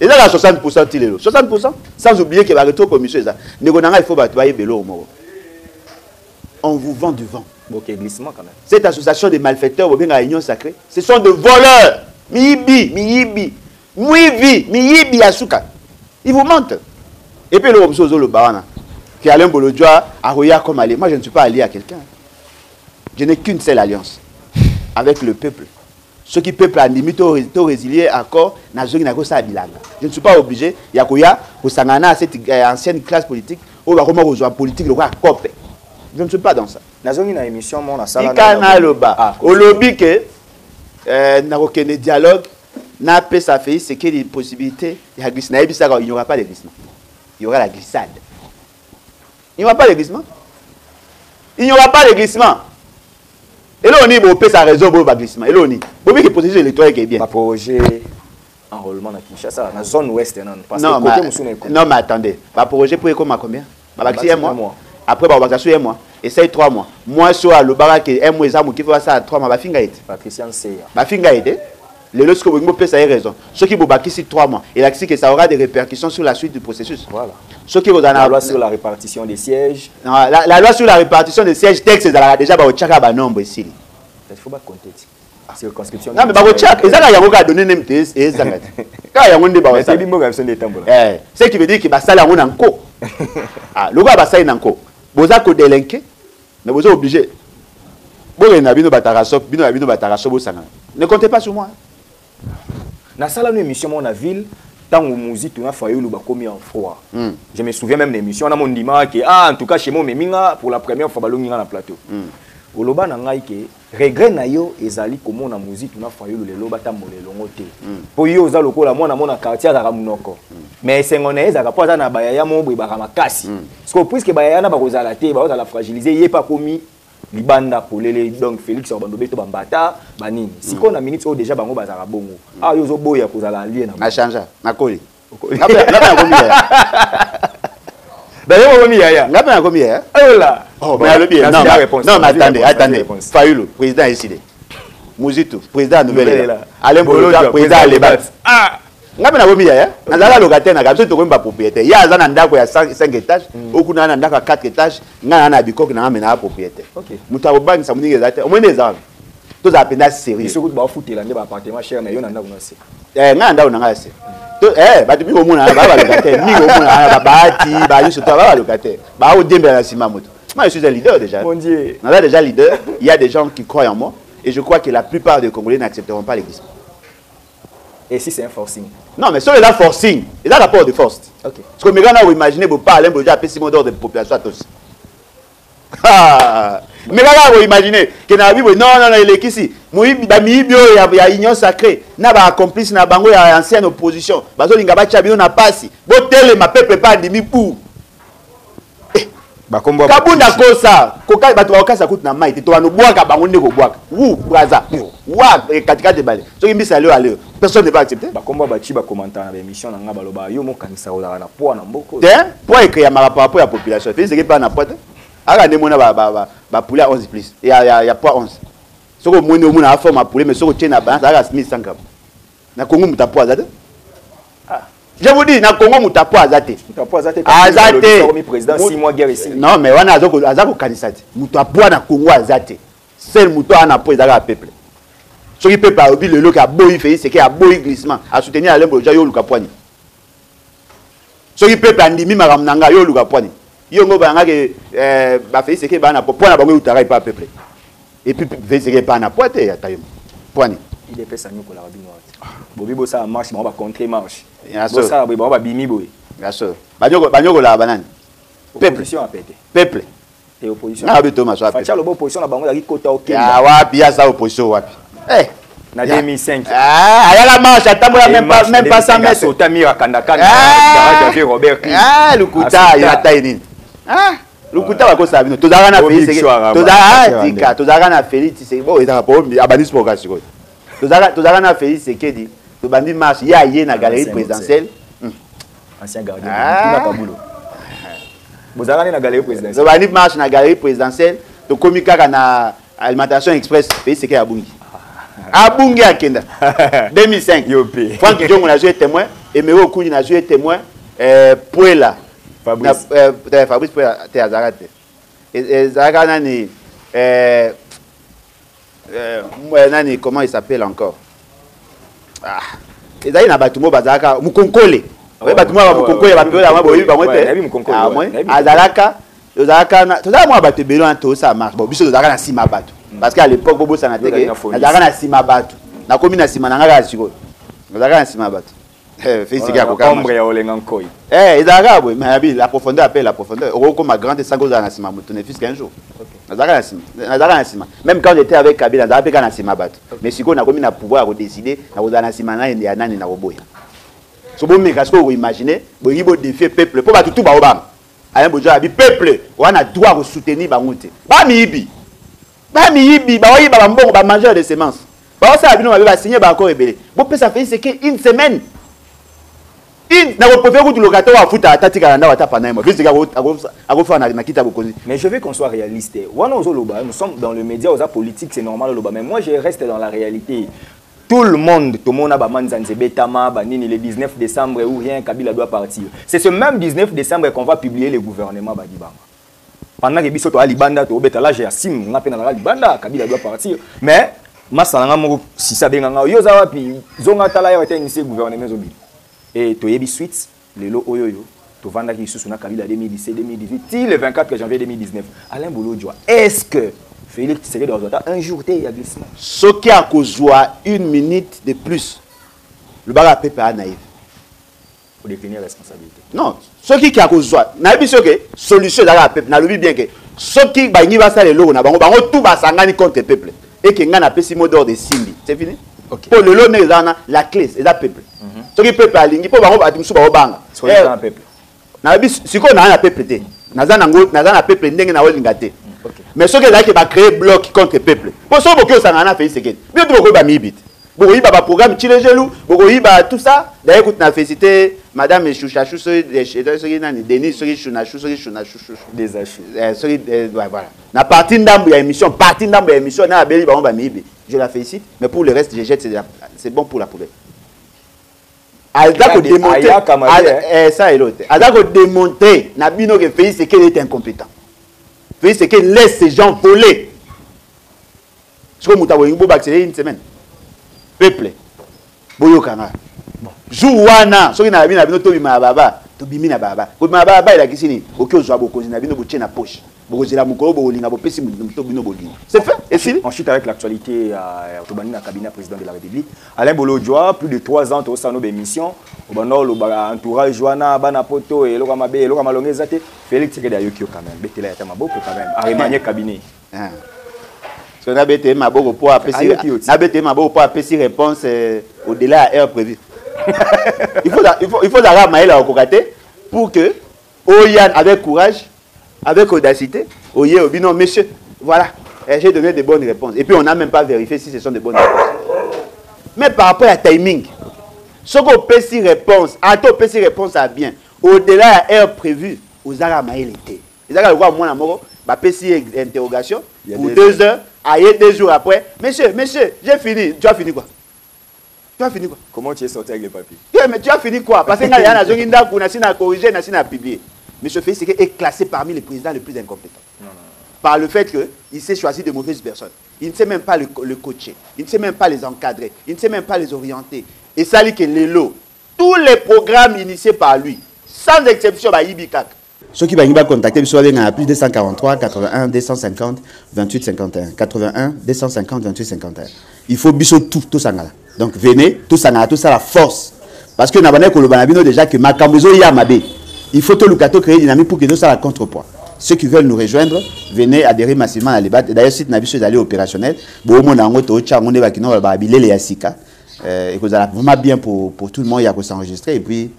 Et là, soixante pour cent, il est là. soixante pour cent, sans oublier qu'il y a des commission. Il faut battre Bélo au Moro. On vous vend du vent. Okay, glissement quand même. Cette association des malfaiteurs, ou bien la réunion sacrée, ce sont des voleurs. Miyibi, miyibi, miyibi, miyibi asuka. Ils vous mentent. Et puis le Romsozo le Barana, qui Alain Bolodjwa a regardé comme allié. Moi, je ne suis pas allié à quelqu'un. Je n'ai qu'une seule alliance avec le peuple. Ceux qui peuplent à limite au résilier encore, je ne suis pas obligé. Il y a cette ancienne classe politique, où la politique le copé. Je ne suis pas dans ça. Nazongi na émission mon la salle na loba au lobby que na aucun dialogue na pe ça fait c'est qu'il y a une possibilité il y a glissement il n'y aura pas de glissement il y aura la glissade il n'y aura pas de glissement il n'y aura pas de glissement et là on dit bon pe ça résoudre le glissement et là on dit bon mais que processus électoral qui est bien pas projet enrôlement na Kinshasa na zone ouest non parce que non mais attendez pas projet pour comment combien ba qui est moi après ba ba sur moi essaye trois mois. Moi, je suis à l'Obarak et moi, qui font ça à trois mois. Ma fille a été. Patricia Nseya. Ma fille a été. Les lorsque vous avez ça, raison. Ceux qui vous bâtissent trois mois, et l'accès que ça aura des répercussions sur la suite du processus. Voilà. Ceux qui vous en la loi sur la répartition des sièges. Non, la, la loi sur la répartition des sièges, texte, déjà, bah, au tchak, bah, nombre ici. Il faut pas compter. Circonscription. Non, mais bah, au tchak, et ça, il y a donné un M T S et ça. Quand il y a un débat, c'est des mots qui sont des tambours. Ce qui veut dire que ça, là, on a un co. Ah, le gars, ça, il a un co. Vous avez délinqué. Mais vous êtes obligé. Ne comptez pas sur moi. Dans la émission, on a vu tant où musique on a failli le bakomi en froid. Je me souviens même l'émission on a mon dimanche ah en tout cas chez moi mais minga pour la première fois balongi na plateau. Au loba na ngai ke regret na yo ezali comme on a musique on a failli le loba tambole longote. Po yo za lokola mona mona quartier za munoko. Mais sengone za kapoza na bayaya mo bo ba makasi. Parce que puisque bayaya na ba kozala te ba la fragiliser yé pas commis libanda polele donc Félix Obando beto bambata banini. Si qu'on a minutes au déjà bango bazara bongo. Ah yo zo boya kozala lié na. Na change na koli. Na na komi ya. D'ailleurs komi ya. Na na komi ya. Oh là. Oh mais le bien non non mais attendez attendez. Fayulu président ici. Muzitu président nouvelle. Alain Bolodjwa président Alebat. Ah nga bena bomia ya na dala locataire na kabisa to ko mba propriétaire ya za na ndako ya cinq étages okuna na ndako ya quatre étages nga na bikok na amena ya propriétaire mutu abobani sa muninge za te omwene za to za penda sérieux iso kuti ba futela nge ba appartement cher na yo na ndako na se eh nga ndako na nga se to eh ba tibiko mona ba ba locataire ningo mona ba baati ba yuso to ba ba locataire ba o dembe na sima mutu moi je suis un leader déjà mon dieu on a déjà leader il y a des gens qui croient en moi et je crois que la plupart des Congolais n'accepteront pas l'église. Et si c'est un forcing? Non, mais sur le forcing, il y a l'apport de force. Ok. Parce que mes gars, vous imaginez, vous parlez, vous déjà appelé Simon d'or de population à tous. Mes gars, vous imaginez, que dans la Bible, non, non, non, il est ici. Il y a union sacrée. Il y a accomplice, il y a ancienne opposition. Il y a un chabillon, il y a pas si. Vous tel, ma peuple, pas demi pour. Kabunda kosa, koka batu wakasa kutuna maiti, toa nubuaka bangonde kubuaka. Wou, braza, wouak, katika de bale. So kimbi salio alio, personne ne va accepter. Bakomba bachi bakomanta na émission na ngaba loba yo mo kanisa ola na poa na mboko. Tiens, poa ekaya marapo poa ya population. Fais ce que pas na pote. Aga ne mona ba ba ba poulet onze plus. Ya ya ya poa onze. Soko moni o mona forme poulet mais soko tiena ba aga mille cinq cents. Na Congo muta poa zade. Je vous dis, na Congo mutapo azate. Mutapo azate. Azate. Président six mois guerre ici. Non mais wana azoko azako kanisati. Mutapo na Congo azate. Seul muto ana po ezaka peuple. Ce qui peuple a obi le loka boyi fei c'est qu'il a boyi glissement à soutenir Alain Bolodjwa yo luka poani. Ce qui peuple andimi maram nanga yo luka poani. Yo ngo banga ke euh ba fei c'est que ba na po poana bango utara pas peuple. Et puis fei c'est que ba na poate ya tayo. Poani. Il est pesa nyoko la rabino. Bobi bosa marche ba contrer marche. Bosa bobi ba bimi boy. Bien sûr. Banyoko banyoko la banane. Peuple si on pété. Peuple. Et opposition. Na beto ma so a pété. Facha le bon opposition na bango la ki kota okenda. Ah wapi ya sa opposition wapi. Eh na deux mille cinq. Ah ayala marche atambola même pas même pas cent mètres. Sotami wa kandaka na David Robert. Ah lukuta ya taini. Ah lukuta wa ko sa bino. Tozaka na Félix. Tozaka tika, tozaka na Félix c'est bon ezaka po abandis pour kasi ko. Tozaka na Félix Sékéké dit Le bandit marche, il y a une galerie présidentielle. Ancien gardien. Vous avez une galerie présidentielle. Le bandit marche dans la galerie présidentielle. Le comica a alimentation express, c'est qui Abungi. Abungi à Kenda. deux mille cinq. Franck Dion a joué témoin. Et Mero Kouni a joué témoin. Pouela. Fabrice. Fabrice Pouela, tu es à Zarate. Et Zarate, comment il s'appelle encore? Ah, et d'ailleurs, il y a des gens qui ont mukonkole. Il y a des gens qui ont mukonkole. Il y a des gens qui ont mukonkole. Il y a des gens qui ont. Même quand j'étais avec Kabila, mais si on a commis à pouvoir décider, on a un simana et un anan et un roboy. Ce bon mec, vous imaginez, vous avez défié le peuple, pour tout Baobam. Alain Bolodjwa a dit peuple, on a droit de soutenir Bamouté. Bamiibi, Bamiibi, Baoui, Bambo, Bamangeur de semences. Baoui, ça a vu, on avait signé Bako Rebelle. Vous pouvez ça faire, c'est qu'une semaine. Mais je veux qu'on soit réaliste. Nous sommes dans le média, aux politiques, c'est normal. Mais moi, je reste dans la réalité. Tout le monde, tout le monde a le dix-neuf décembre ou rien, Kabila doit partir. C'est ce même dix-neuf décembre qu'on va publier le gouvernement. Pendant que Bissot a Libanda, là, j'ai assimé, on a peine à Libanda, Kabila doit partir. Mais, si ça a bien, il y a un gouvernement. Et tu as dit suite, les lots Oyoyo, tu as vendu sous son Kabila deux mille dix-sept deux mille dix-huit, si le vingt-quatre janvier deux mille dix-neuf, Alain Bolodjwa, est-ce que Félix Tshisekedi un jour il y a glissement? Ce qui a causé une minute de plus, le bagarre peut pas naïf. Pour décliner la responsabilité. Non, ce qui a causé, naïf, solution d'aller à peuple, n'a l'oubli bien que ce qui va y avoir les lots, n'a pas tout va s'engager contre le peuple et qu'il y a un mot d'ordre de Simbi, c'est fini. Pour le lot, la clé, c'est le peuple. Ce qui peut pas aller, il faut avoir un peuple. Si on a un peuple, on a un peuple, mais ce qui va créer bloc contre le peuple. Pour ça, on a fait ce qu'il y a. Pour ça, on a un programme qui est jaloux, tout ça. D'ailleurs, on a félicité Madame Chouchachou, Denis, Chounachou, Chounachou. Voilà. La partie d'âme de l'émission, partie d'âme de l'émission, je la félicite, mais pour le reste, je jette, c'est bon pour la poubelle. Alda démonter ça et l'autre. Alda démonter Nabino que Félix Sékéké est incompétent. Félix Sékéké laisse ces gens voler. Ce que Moutawa Yimbo accéléré une semaine. Peuple, Boyo Kana. Jouana, ce qui n'a bien Tobi Mababa, Tobi Mina Baba. Tobi Mababa, il a dit ok, je vais vous causer Nabino Bouché na poche. C'est fait. Et si ensuite, avec l'actualité à Tobanina Kabila, président de la République, Alain Bolodjwa, plus de trois ans, au sein de nos émissions, au Banor, au Entourage, Joana, Banapoto, et Laurent Mabé, et Laurent Malongezate, Félix Tshisekedi Ayokio quand même. Bétela et Tamaboko quand même. Arimanier Kabinet. Si on a bété Maboko pour apprécier réponse au délai à heure prévue. Il faut la ramener à Okokate pour que Oyan, avec courage, avec audacité, au yé, au binon, monsieur, voilà, j'ai donné des bonnes réponses. Et puis on n'a même pas vérifié si ce sont des bonnes réponses. Mais par rapport à timing, ce qu'on peut si réponse, à tout peut si réponse à bien, au-delà de l'heure prévue, aux Aramaï l'été. Les Aramaï, moi, la mort, ma P C I interrogation, pour deux heures, aïe, deux jours après, monsieur, monsieur, j'ai fini, tu as fini quoi? Tu as fini quoi? Comment tu es sorti avec les papiers? Mais tu as fini quoi? Parce que là, il y a un agenda qu'on a corrigé, on a publié. M. Félix Sékéké est classé parmi les présidents les plus incompétents. Non, non, non. Par le fait qu'il s'est choisi de mauvaises personnes. Il ne sait même pas le, le coacher. Il ne sait même pas les encadrer. Il ne sait même pas les orienter. Et ça dit que les lots, tous les programmes initiés par lui, sans exception, bah, Ibikak. Ceux qui vont contacter, ils sont à plus deux cent quarante-trois, quatre-vingt-un, deux cent cinquante, vingt-huit, cinquante et un. quatre-vingt-un, deux cent cinquante, vingt-huit, cinquante et un. Il faut biso tout, tout ça. Donc venez, tout ça, tout ça, la force. Parce que nous avons déjà que Makambozo Yamabé. Il faut que créer une dynamique pour que nous soyons à contrepoids. Ceux qui veulent nous rejoindre, venez adhérer massivement à l'E B A T. D'ailleurs, si vous avez besoin d'aller opérationnel, vous avez besoin de vous bien pour tout le monde, il y a s'enregistrer. Et puis,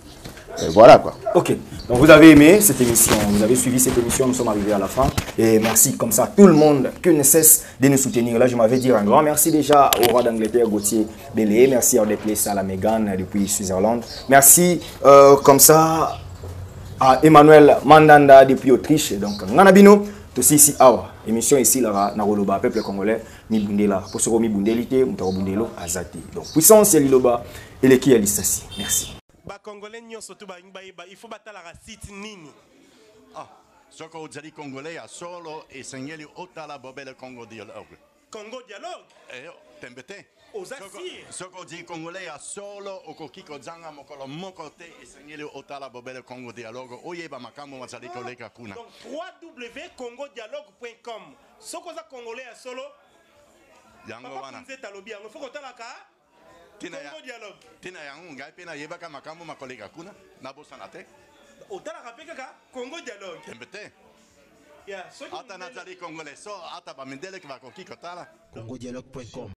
Et voilà quoi. Ok. Donc vous avez aimé cette émission, vous avez suivi cette émission, nous sommes arrivés à la fin. Et merci comme ça tout le monde que ne cesse de nous soutenir. Là je m'avais dit un grand merci déjà au roi d'Angleterre, Gauthier Bellé. Merci à Odeplay Salamégane depuis Suisse-Irlande. Merci euh, comme ça à Emmanuel Mandanda depuis Autriche. Donc Nanabino, tout ici awa. Émission ici là, Naroloba, peuple congolais, mi bundela. Pour ce mi bundelité, mutaro bundelo azati. Donc puissance et l'iloba et les qui alissassi. Merci. Ba congolais n'y ont surtout pas il faut battre la site nini. Ah, ce que vous avez congolais à solo et seigneur ota la bobe le Congo dialogue. Congo dialogue. Eh, t'embêtez. Aux assis. Ce que vous congolais à solo au coquille kozanga mokolo mokote et seigneur ota la bobe le Congo dialogue. Oye ba makambo mazali koleka kuna. Donc w w w point congo dialogue point com. Ce que vous congolais à solo. Yango wana. Vous êtes à lobby, il faut que tu la carte. Tina dialogue. Tina yangunga ipena yeba kama kambo makolega kuna na bosana te. Otala rapeka ka Congo dialogue. Tembete. Ya, so ki. Ata nazali congolais so ata ba mendele ki va kokikotala congo dialogue point com.